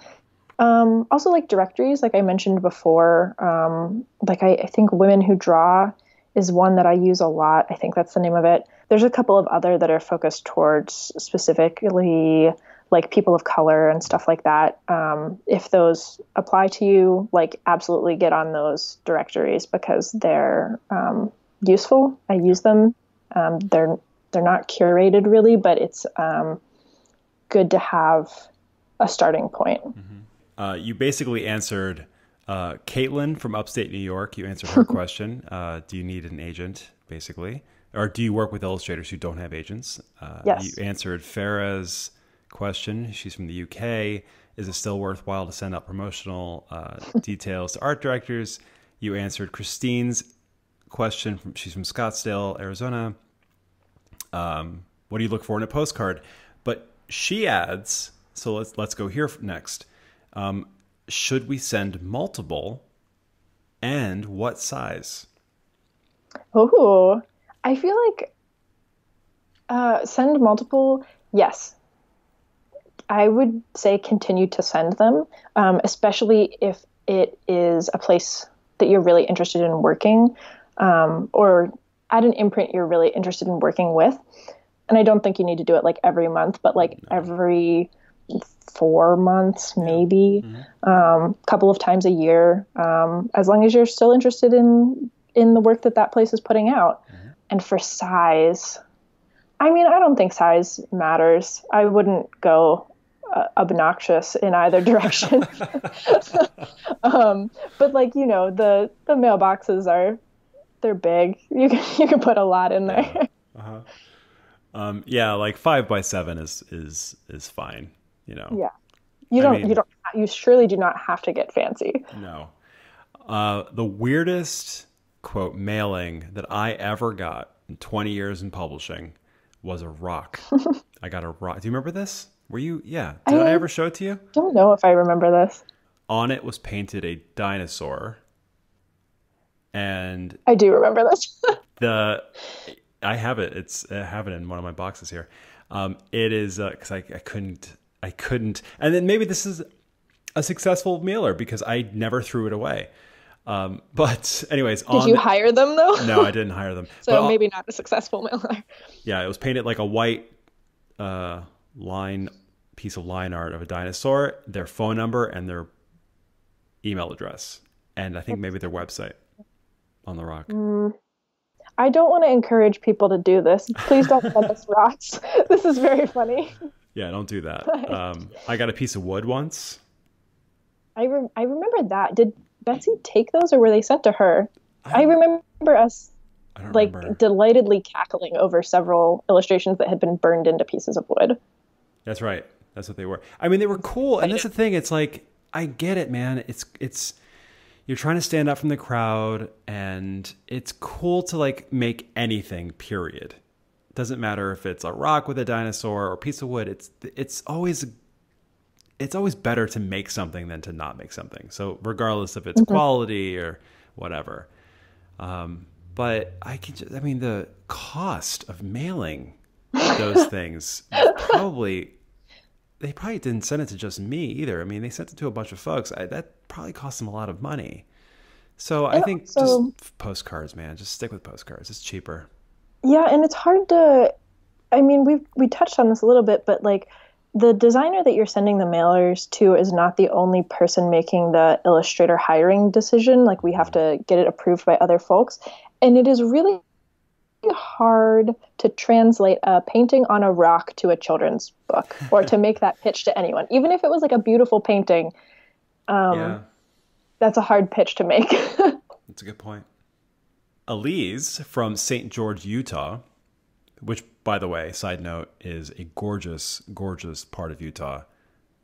Um, also like directories, like I mentioned before, um, like I, I think Women Who Draw is one that I use a lot. I think that's the name of it. There's a couple of other that are focused towards specifically like people of color and stuff like that. Um, if those apply to you, like absolutely get on those directories because they're um, useful. I use them. Um, they're they're not curated really, but it's um, good to have a starting point. Mm-hmm. Uh, you basically answered uh, Caitlin from upstate New York. You answered her question. Uh, do you need an agent, basically? Or do you work with illustrators who don't have agents? Uh, yes. You answered Farah's question. She's from the U K. Is it still worthwhile to send out promotional uh, details to art directors? You answered Christine's question. From, she's from Scottsdale, Arizona. Um, what do you look for in a postcard? But she adds, so let's, let's go here next. Um, should we send multiple and what size? Oh, I feel like uh, send multiple, yes. I would say continue to send them, um, especially if it is a place that you're really interested in working um, or at an imprint you're really interested in working with. And I don't think you need to do it like every month, but like every four months, maybe, mm-hmm. um, couple of times a year, um, as long as you're still interested in, in the work that that place is putting out. Mm-hmm. And for size, I mean, I don't think size matters. I wouldn't go uh, obnoxious in either direction. um, but like, you know, the, the mailboxes are, they're big. You can, you can put a lot in there. Uh, uh-huh. um, yeah. Like five by seven is, is, is fine. You know? Yeah. You don't, I mean, you don't, you surely do not have to get fancy. No. Uh, the weirdest quote mailing that I ever got in twenty years in publishing was a rock. I got a rock. Do you remember this? Were you? Yeah. Did I, I ever show it to you? I don't know if I remember this. On it was painted a dinosaur. And I do remember this. the I have it. It's I have it in one of my boxes here. Um, it is uh, cuz I, I couldn't I couldn't. And then maybe this is a successful mailer because I never threw it away. Um, but anyways, did on you the, hire them though? No, I didn't hire them. So but maybe not a successful mailer. Yeah. It was painted like a white, uh, line piece of line art of a dinosaur, their phone number and their email address. And I think maybe their website on the rock. Mm. I don't want to encourage people to do this. Please don't send us rocks. This is very funny. Yeah. Don't do that. But... Um, I got a piece of wood once. I re I remember that. Did Betsy take those or were they sent to her? I, I remember us I don't like remember. delightedly cackling over several illustrations that had been burned into pieces of wood. That's right. That's what they were. I mean, they were cool. And that's the thing. It's like, I get it, man. It's, it's, you're trying to stand out from the crowd and it's cool to like make anything, period. It doesn't matter if it's a rock with a dinosaur or a piece of wood. It's, it's always it's always better to make something than to not make something. So regardless of its mm-hmm. quality or whatever. Um, but I can just, I mean, the cost of mailing those things probably, they probably didn't send it to just me either. I mean, they sent it to a bunch of folks. I, that probably cost them a lot of money. So and I think also, just postcards, man, just stick with postcards. It's cheaper. Yeah. And it's hard to, I mean, we've, we touched on this a little bit, but like, the designer that you're sending the mailers to is not the only person making the illustrator hiring decision. Like we have to get it approved by other folks. And it is really hard to translate a painting on a rock to a children's book or to make that pitch to anyone. Even if it was like a beautiful painting, um, yeah. that's a hard pitch to make. That's a good point. Elise from Saint George, Utah, which, by the way, side note, is a gorgeous, gorgeous part of Utah.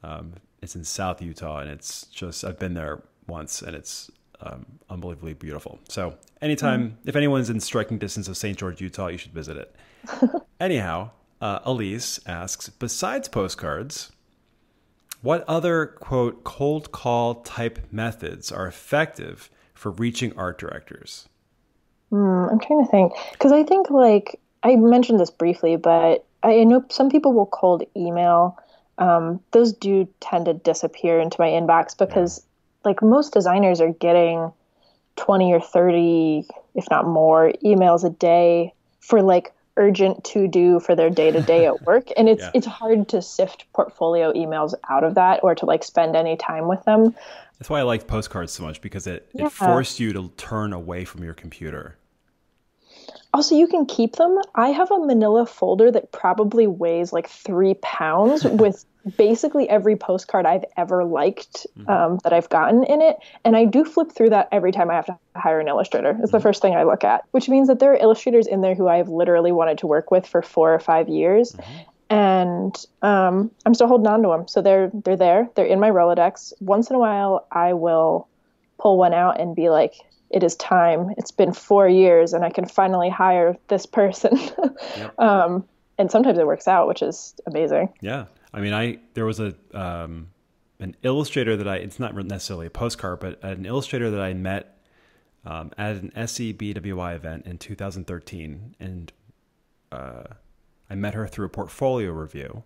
Um, it's in South Utah, and it's just, I've been there once, and it's um, unbelievably beautiful. So anytime, mm. if anyone's in striking distance of Saint George, Utah, you should visit it. Anyhow, uh, Elise asks, besides postcards, what other, quote, cold call type methods are effective for reaching art directors? Mm, I'm trying to think, because I think, like, I mentioned this briefly, but I know some people will cold email. Um, those do tend to disappear into my inbox because yeah. like most designers are getting twenty or thirty, if not more, emails a day for like urgent to do for their day to day at work. And it's, yeah. it's hard to sift portfolio emails out of that or to like spend any time with them. That's why I like postcards so much, because it, yeah. it forced you to turn away from your computer. Also, you can keep them. I have a manila folder that probably weighs like three pounds with basically every postcard I've ever liked um, mm-hmm. that I've gotten in it. And I do flip through that every time I have to hire an illustrator. It's mm-hmm. the first thing I look at, which means that there are illustrators in there who I've literally wanted to work with for four or five years. Mm-hmm. And um, I'm still holding on to them. So they're, they're there. They're in my Rolodex. Once in a while, I will pull one out and be like, it is time. It's been four years and I can finally hire this person. Yep. um, and sometimes it works out, which is amazing. Yeah. I mean, I, there was a, um, an illustrator that I, it's not necessarily a postcard, but an illustrator that I met, um, at an S C B W I event in two thousand thirteen. And, uh, I met her through a portfolio review,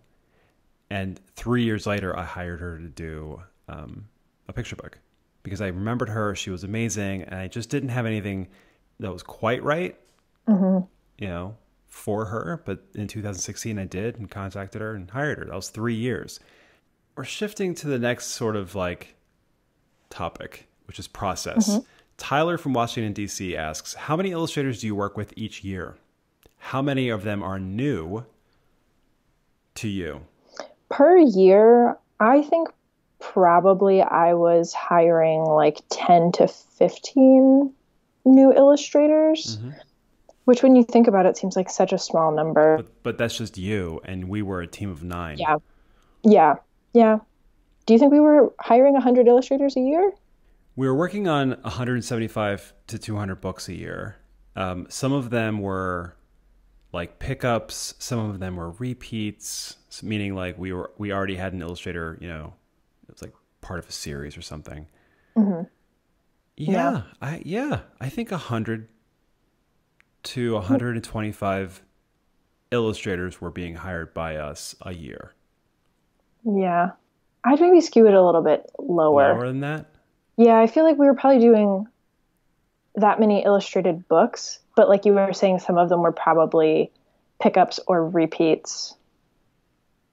and three years later I hired her to do, um, a picture book. Because I remembered her, she was amazing, and I just didn't have anything that was quite right, mm-hmm. you know, for her. But in two thousand sixteen, I did, and contacted her and hired her. That was three years. We're shifting to the next sort of like topic, which is process. Mm-hmm. Tyler from Washington, D C asks, how many illustrators do you work with each year? How many of them are new to you? Per year, I think probably I was hiring like ten to fifteen new illustrators, mm-hmm. which when you think about it seems like such a small number. But, but that's just you, and we were a team of nine. Yeah. Yeah. Yeah. Do you think we were hiring one hundred illustrators a year? We were working on one seventy-five to two hundred books a year. Um, some of them were like pickups. Some of them were repeats, meaning like we were, we already had an illustrator, you know, it's like part of a series or something. Mm-hmm. Yeah, yeah. I, yeah. I think one hundred to one twenty-five illustrators were being hired by us a year. Yeah. I'd maybe skew it a little bit lower. Lower than that? Yeah. I feel like we were probably doing that many illustrated books, but like you were saying, some of them were probably pickups or repeats,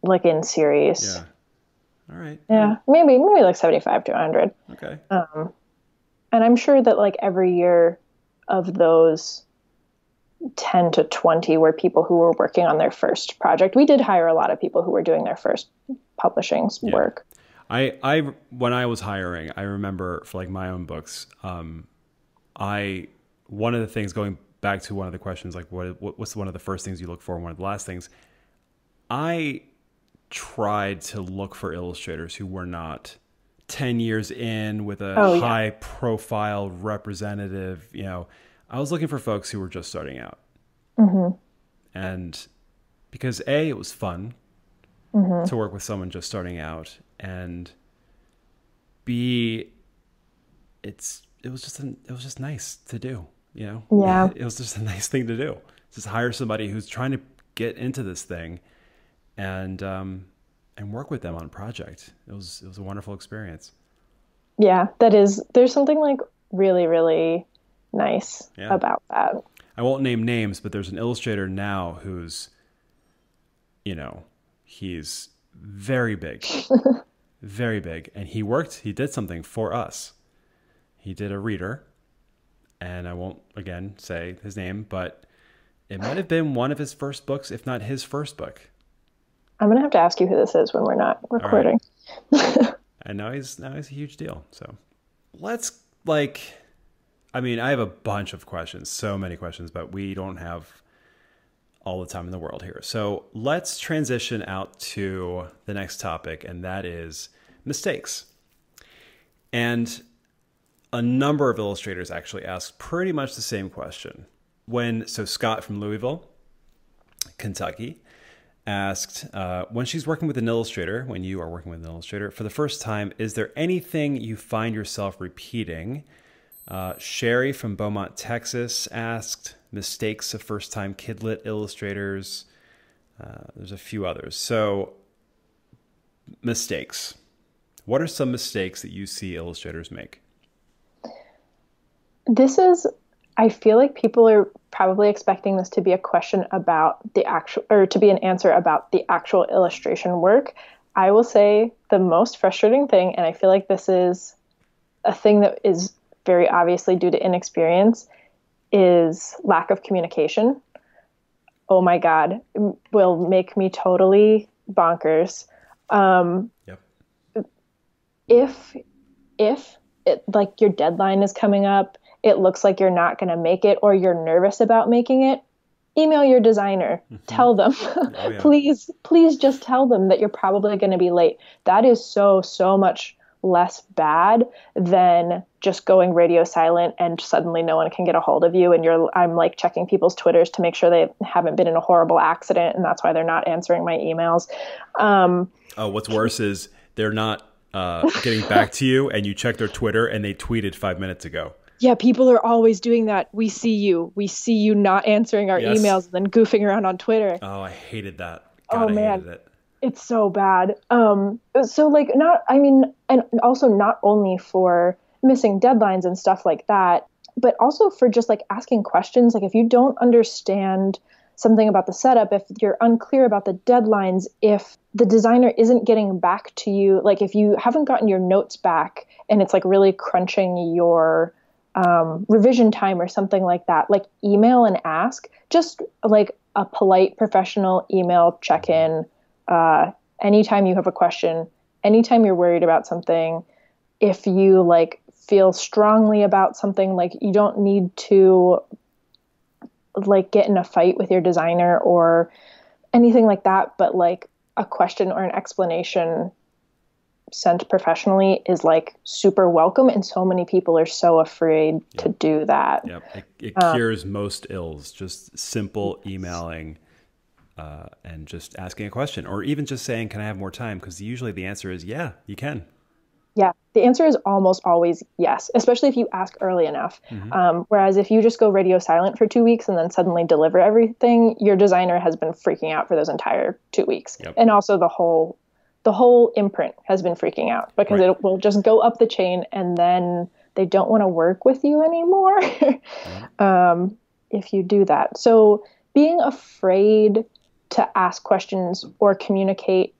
like in series. Yeah. All right. Yeah, maybe maybe like seventy-five to one hundred. Okay. Um, and I'm sure that like every year of those ten to twenty were people who were working on their first project. We did hire a lot of people who were doing their first publishing yeah. work. I, I, when I was hiring, I remember for like my own books, um, I, one of the things going back to one of the questions, like what, what what's one of the first things you look for and one of the last things, I tried to look for illustrators who were not ten years in with a oh, high yeah. profile representative. You know, I was looking for folks who were just starting out. Mm-hmm. And because A, it was fun mm-hmm. to work with someone just starting out, and B, it's, it was just, an, it was just nice to do, you know, yeah. it was just a nice thing to do. Just hire somebody who's trying to get into this thing and, um, and work with them on a project. It was, it was a wonderful experience. Yeah, that is, there's something like really, really nice yeah. about that. I won't name names, but there's an illustrator now who's, you know, he's very big, very big. And he worked, he did something for us. He did a reader, and I won't again say his name, but it might've been one of his first books, if not his first book. I'm going to have to ask you who this is when we're not recording. Right. And now he's, now he's a huge deal. So let's like, I mean, I have a bunch of questions, so many questions, but we don't have all the time in the world here. So let's transition out to the next topic, and that is mistakes. And a number of illustrators actually asked pretty much the same question. When, so Scott from Louisville, Kentucky, asked, uh, when she's working with an illustrator, when you are working with an illustrator for the first time, is there anything you find yourself repeating? Uh, Sherry from Beaumont, Texas asked, mistakes of first-time kidlit illustrators. Uh, there's a few others. So mistakes. What are some mistakes that you see illustrators make? This is, I feel like people are probably expecting this to be a question about the actual, or to be an answer about the actual illustration work. I will say the most frustrating thing, and I feel like this is a thing that is very obviously due to inexperience, is lack of communication. Oh my God, will make me totally bonkers. Um, yep. If, if it, like your deadline is coming up, it looks like you're not going to make it, or you're nervous about making it, email your designer, mm-hmm. tell them, oh, yeah. please, please just tell them that you're probably going to be late. That is so, so much less bad than just going radio silent and suddenly no one can get a hold of you. And you're, I'm like checking people's Twitters to make sure they haven't been in a horrible accident, and that's why they're not answering my emails. Um, oh, what's worse is they're not uh, getting back to you, and you check their Twitter and they tweeted five minutes ago. Yeah, people are always doing that. We see you. We see you not answering our yes. emails and then goofing around on Twitter. Oh, I hated that. God, oh, man. I hated it. It's so bad. Um, so like not, I mean, and also not only for missing deadlines and stuff like that, but also for just like asking questions. Like if you don't understand something about the setup, if you're unclear about the deadlines, if the designer isn't getting back to you, like if you haven't gotten your notes back and it's like really crunching your Um, revision time or something like that, like email and ask, just like a polite professional email check-in. Uh, anytime you have a question, anytime you're worried about something, if you like feel strongly about something, like you don't need to like get in a fight with your designer or anything like that, but like a question or an explanation sent professionally is like super welcome, and so many people are so afraid yep. to do that. Yep. It, it um, cures most ills, just simple emailing uh, and just asking a question, or even just saying, can I have more time? Because usually the answer is, yeah, you can. Yeah, the answer is almost always yes, especially if you ask early enough. Mm-hmm. Um, whereas if you just go radio silent for two weeks and then suddenly deliver everything, your designer has been freaking out for those entire two weeks. Yep. And also the whole the whole imprint has been freaking out, because right. it will just go up the chain and then they don't want to work with you anymore um, if you do that. So being afraid to ask questions or communicate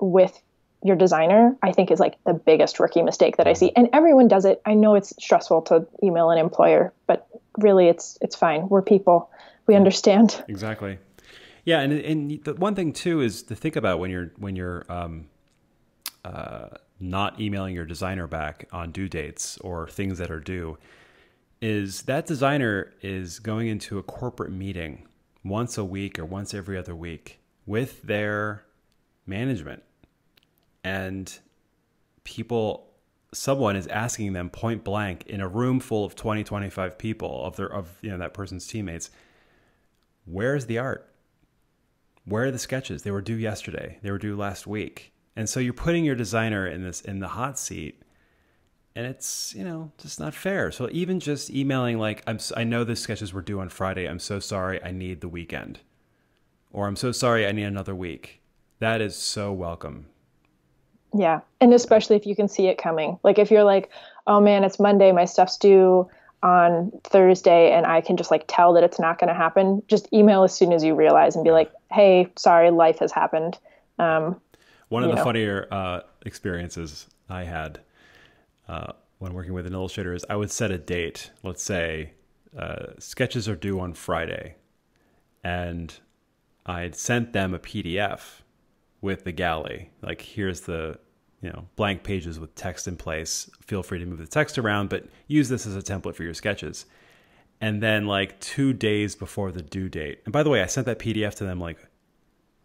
with your designer, I think, is like the biggest rookie mistake that I see. And everyone does it. I know it's stressful to email an employer, but really it's, it's fine. We're people. We understand. Exactly. Yeah, and and the one thing too is to think about when you're when you're um, uh, not emailing your designer back on due dates or things that are due, is that designer is going into a corporate meeting once a week or once every other week with their management, and people, someone is asking them point blank in a room full of twenty, twenty-five people of their of you know that person's teammates, where's the art? Where are the sketches? They were due yesterday. They were due last week. And so you're putting your designer in this, in the hot seat, and it's, you know, just not fair. So even just emailing like, I'm, I know the sketches were due on Friday. I'm so sorry. I need the weekend, or I'm so sorry. I need another week. That is so welcome. Yeah. And especially if you can see it coming. Like if you're like, oh man, it's Monday. My stuff's due on Thursday, and I can just like tell that it's not going to happen, just email as soon as you realize and be like, hey, sorry, life has happened. Um, One of the know. funnier uh, experiences I had uh, when working with an illustrator is I would set a date. Let's say uh, sketches are due on Friday, and I'd sent them a P D F with the galley. Like, here's the you know, blank pages with text in place. Feel free to move the text around, but use this as a template for your sketches. And then like two days before the due date. And by the way, I sent that P D F to them like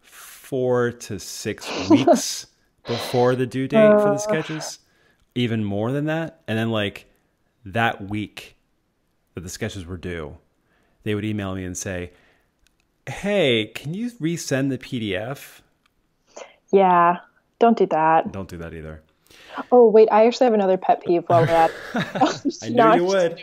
four to six weeks before the due date uh, for the sketches, even more than that. And then like that week that the sketches were due, they would email me and say, hey, can you resend the P D F? Yeah. Don't do that. Don't do that either. Oh, wait. I actually have another pet peeve while we're at it. I knew you would.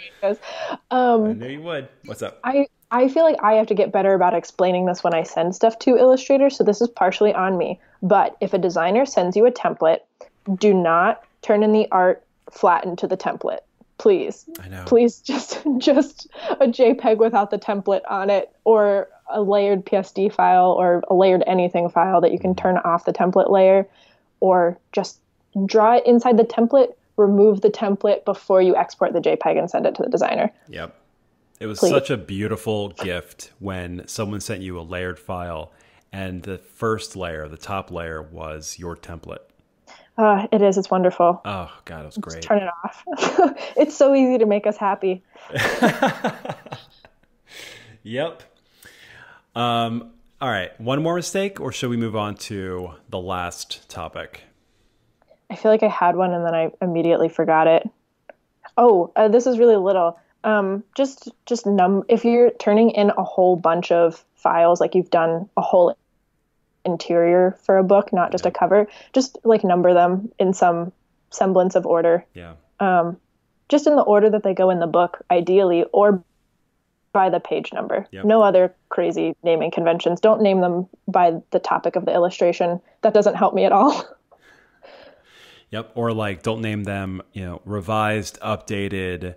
Um, I knew you would. What's up? I, I feel like I have to get better about explaining this when I send stuff to illustrators, so this is partially on me. But if a designer sends you a template, do not turn in the art flattened to the template. please, I know. please just, just a JPEG without the template on it, or a layered P S D file, or a layered anything file that you can turn off the template layer, or just draw it inside the template, remove the template before you export the JPEG and send it to the designer. Yep. It was Please. such a beautiful gift when someone sent you a layered file and the first layer, the top layer, was your template. Uh, it is. It's wonderful. Oh, God, it was great. Just turn it off. It's so easy to make us happy. Yep. Um, all right. One more mistake, or should we move on to the last topic? I feel like I had one and then I immediately forgot it. Oh, uh, this is really little. Um, just, just num. If you're turning in a whole bunch of files, like you've done a whole interior for a book, not just yeah. a cover, just like number them in some semblance of order. Yeah. Um, just in the order that they go in the book, ideally, or by the page number. Yep. No other crazy naming conventions. Don't name them by the topic of the illustration. That doesn't help me at all. Yep. Or like, don't name them, you know, revised, updated,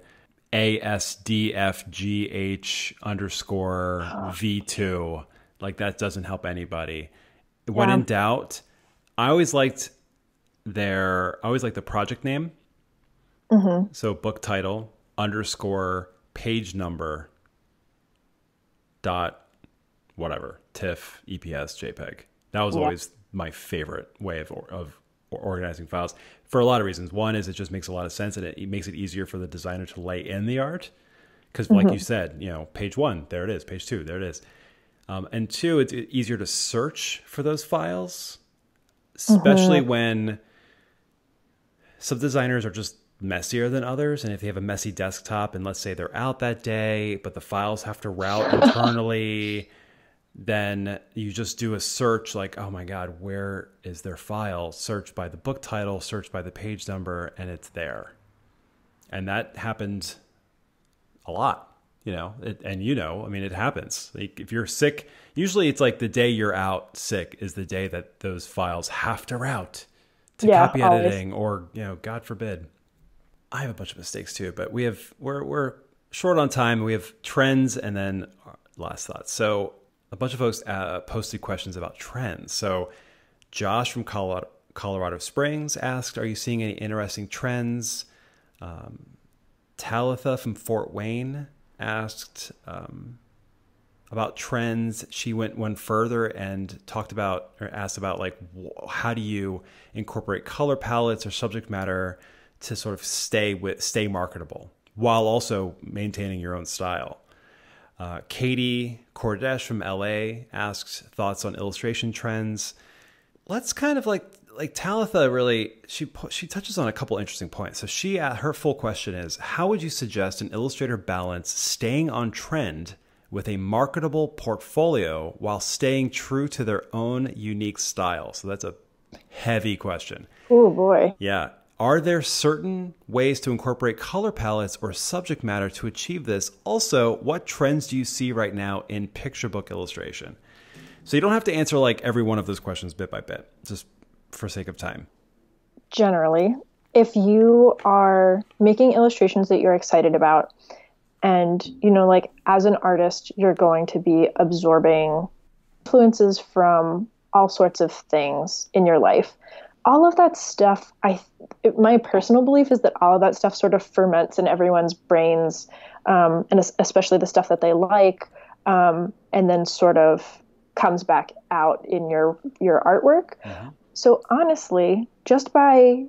A S D F G H underscore V two. Like, that doesn't help anybody. Yeah. When in doubt, I always liked their, I always liked the project name. Mm-hmm. So book title underscore page number dot whatever, TIFF, E P S, JPEG. That was yeah. always my favorite way of, of organizing files, for a lot of reasons. One is it just makes a lot of sense, and it, it makes it easier for the designer to lay in the art. Because like mm-hmm. you said, you know, page one, there it is. Page two, there it is. Um, and two, it's easier to search for those files, especially mm-hmm. when some designers are just messier than others. And if they have a messy desktop and let's say they're out that day, but the files have to route internally, then you just do a search like, oh my God, where is their file? Search by the book title, search by the page number, and it's there. And that happened a lot, you know, it, and you know, I mean, it happens. Like if you're sick, usually it's like the day you're out sick is the day that those files have to route to yeah, copy always. editing, or, you know, God forbid. I have a bunch of mistakes too, but we have, we're, we're short on time. We have trends and then last thoughts. So a bunch of folks uh, posted questions about trends. So Josh from Colorado, Colorado Springs asked, are you seeing any interesting trends? Um, Talitha from Fort Wayne asked um, about trends. She went one further and talked about, or asked about, like, how do you incorporate color palettes or subject matter to sort of stay with, stay marketable while also maintaining your own style? Uh, Katie Cordesh from L A asks thoughts on illustration trends. Let's kind of like, like Talitha really, she, she touches on a couple interesting points. So she, uh, her full question is, how would you suggest an illustrator balance staying on trend with a marketable portfolio while staying true to their own unique style? So that's a heavy question. Oh boy. Yeah. Are there certain ways to incorporate color palettes or subject matter to achieve this? Also, what trends do you see right now in picture book illustration? So you don't have to answer like every one of those questions bit by bit, just for sake of time. Generally, if you are making illustrations that you're excited about, and, you know, like as an artist, you're going to be absorbing influences from all sorts of things in your life. All of that stuff, I, it, my personal belief is that all of that stuff sort of ferments in everyone's brains, um, and especially the stuff that they like, um, and then sort of comes back out in your, your artwork. Mm-hmm. So honestly, just by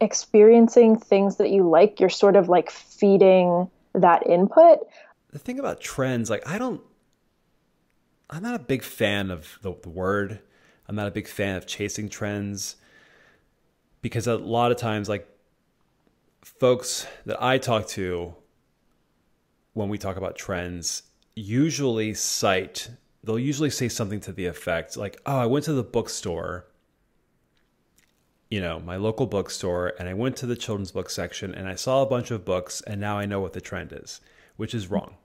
experiencing things that you like, you're sort of like feeding that input. The thing about trends, like I don't, I'm not a big fan of the, the word. I'm not a big fan of chasing trends. Because a lot of times, like folks that I talk to, when we talk about trends, usually cite, they'll usually say something to the effect like, oh, I went to the bookstore, you know, my local bookstore, and I went to the children's book section and I saw a bunch of books and now I know what the trend is, which is wrong.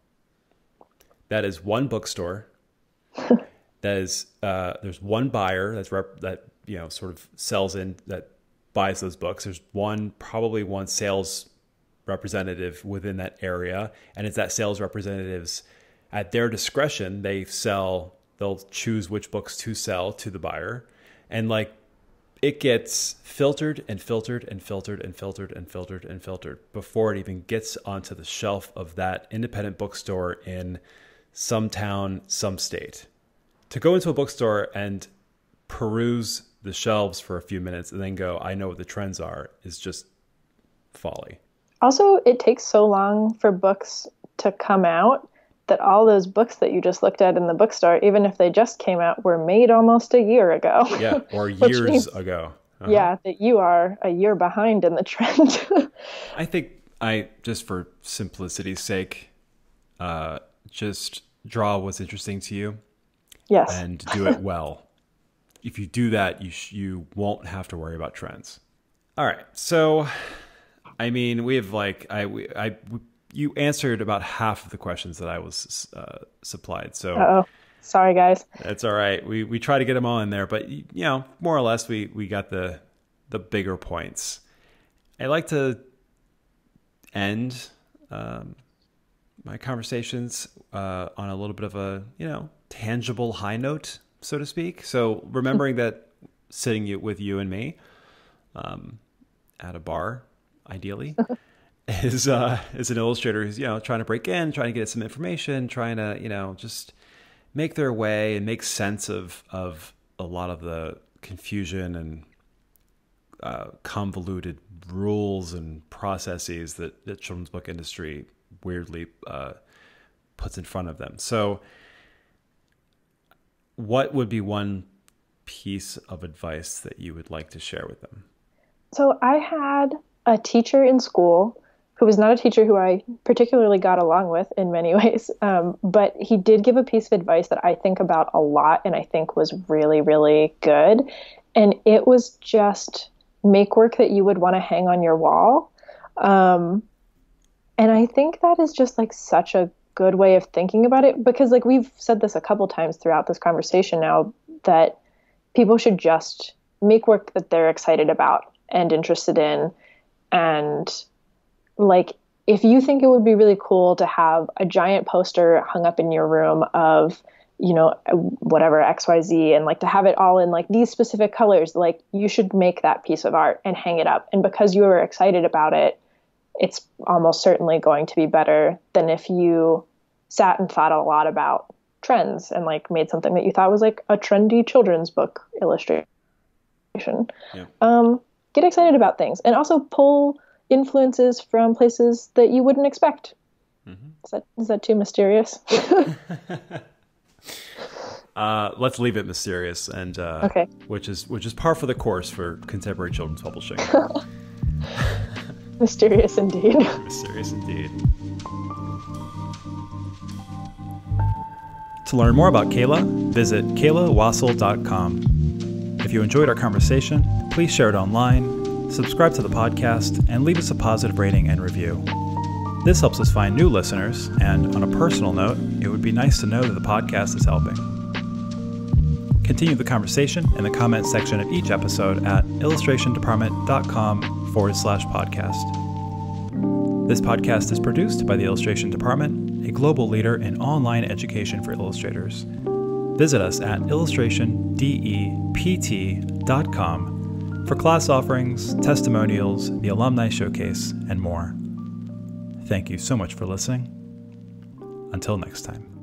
That is one bookstore. That is, uh, there's one buyer that's rep that, you know, sort of sells in that, buys those books. There's one, probably one sales representative within that area. And it's that sales representatives, at their discretion, they sell, they'll choose which books to sell to the buyer. And like, it gets filtered and filtered and filtered and filtered and filtered and filtered before it even gets onto the shelf of that independent bookstore in some town, some state. To go into a bookstore and peruse the shelves for a few minutes and then go, I know what the trends are, is just folly. Also, it takes so long for books to come out that all those books that you just looked at in the bookstore, even if they just came out, were made almost a year ago. Yeah, or years means, ago. Uh-huh. Yeah, that you are a year behind in the trend. I think I, just for simplicity's sake, uh, just draw what's interesting to you. Yes. And do it well. If you do that, you, sh you won't have to worry about trends. All right. So, I mean, we have like, I, we, I, we, you answered about half of the questions that I was uh, supplied. So, uh oh, sorry guys. That's all right. We we try to get them all in there, but you know, more or less, we we got the the bigger points. I like to end um, my conversations uh, on a little bit of a you know tangible high note, so to speak. So remembering that sitting you with you and me um, at a bar, ideally. Is uh is an illustrator who's you know trying to break in, trying to get some information, trying to you know just make their way and make sense of of a lot of the confusion and uh, convoluted rules and processes that the children's book industry weirdly uh, puts in front of them. So, what would be one piece of advice that you would like to share with them? So I had a teacher in school who was not a teacher who I particularly got along with in many ways, um, but he did give a piece of advice that I think about a lot and I think was really, really good. And it was just make work that you would want to hang on your wall. Um, and I think that is just like such a good way of thinking about it, because like we've said this a couple times throughout this conversation now, that people should just make work that they're excited about and interested in. And like, if you think it would be really cool to have a giant poster hung up in your room of, you know, whatever X Y Z, and like to have it all in like these specific colors, like you should make that piece of art and hang it up. And because you are excited about it, it's almost certainly going to be better than if you sat and thought a lot about trends and like made something that you thought was like a trendy children's book illustration. Yeah. Um, get excited about things and also pull influences from places that you wouldn't expect. Mm-hmm. Is that, is that too mysterious? uh, let's leave it mysterious, and uh, okay. which is which is par for the course for contemporary children's publishing. Mysterious indeed. Mysterious indeed. To learn more about Kayla, visit kayla wassel dot com. If you enjoyed our conversation, please share it online, subscribe to the podcast, and leave us a positive rating and review. This helps us find new listeners, and on a personal note, it would be nice to know that the podcast is helping. Continue the conversation in the comments section of each episode at illustration department dot com forward slash podcast. This podcast is produced by the Illustration Department, a global leader in online education for illustrators. Visit us at illustration dept dot com for class offerings, testimonials, the Alumni Showcase, and more. Thank you so much for listening. Until next time.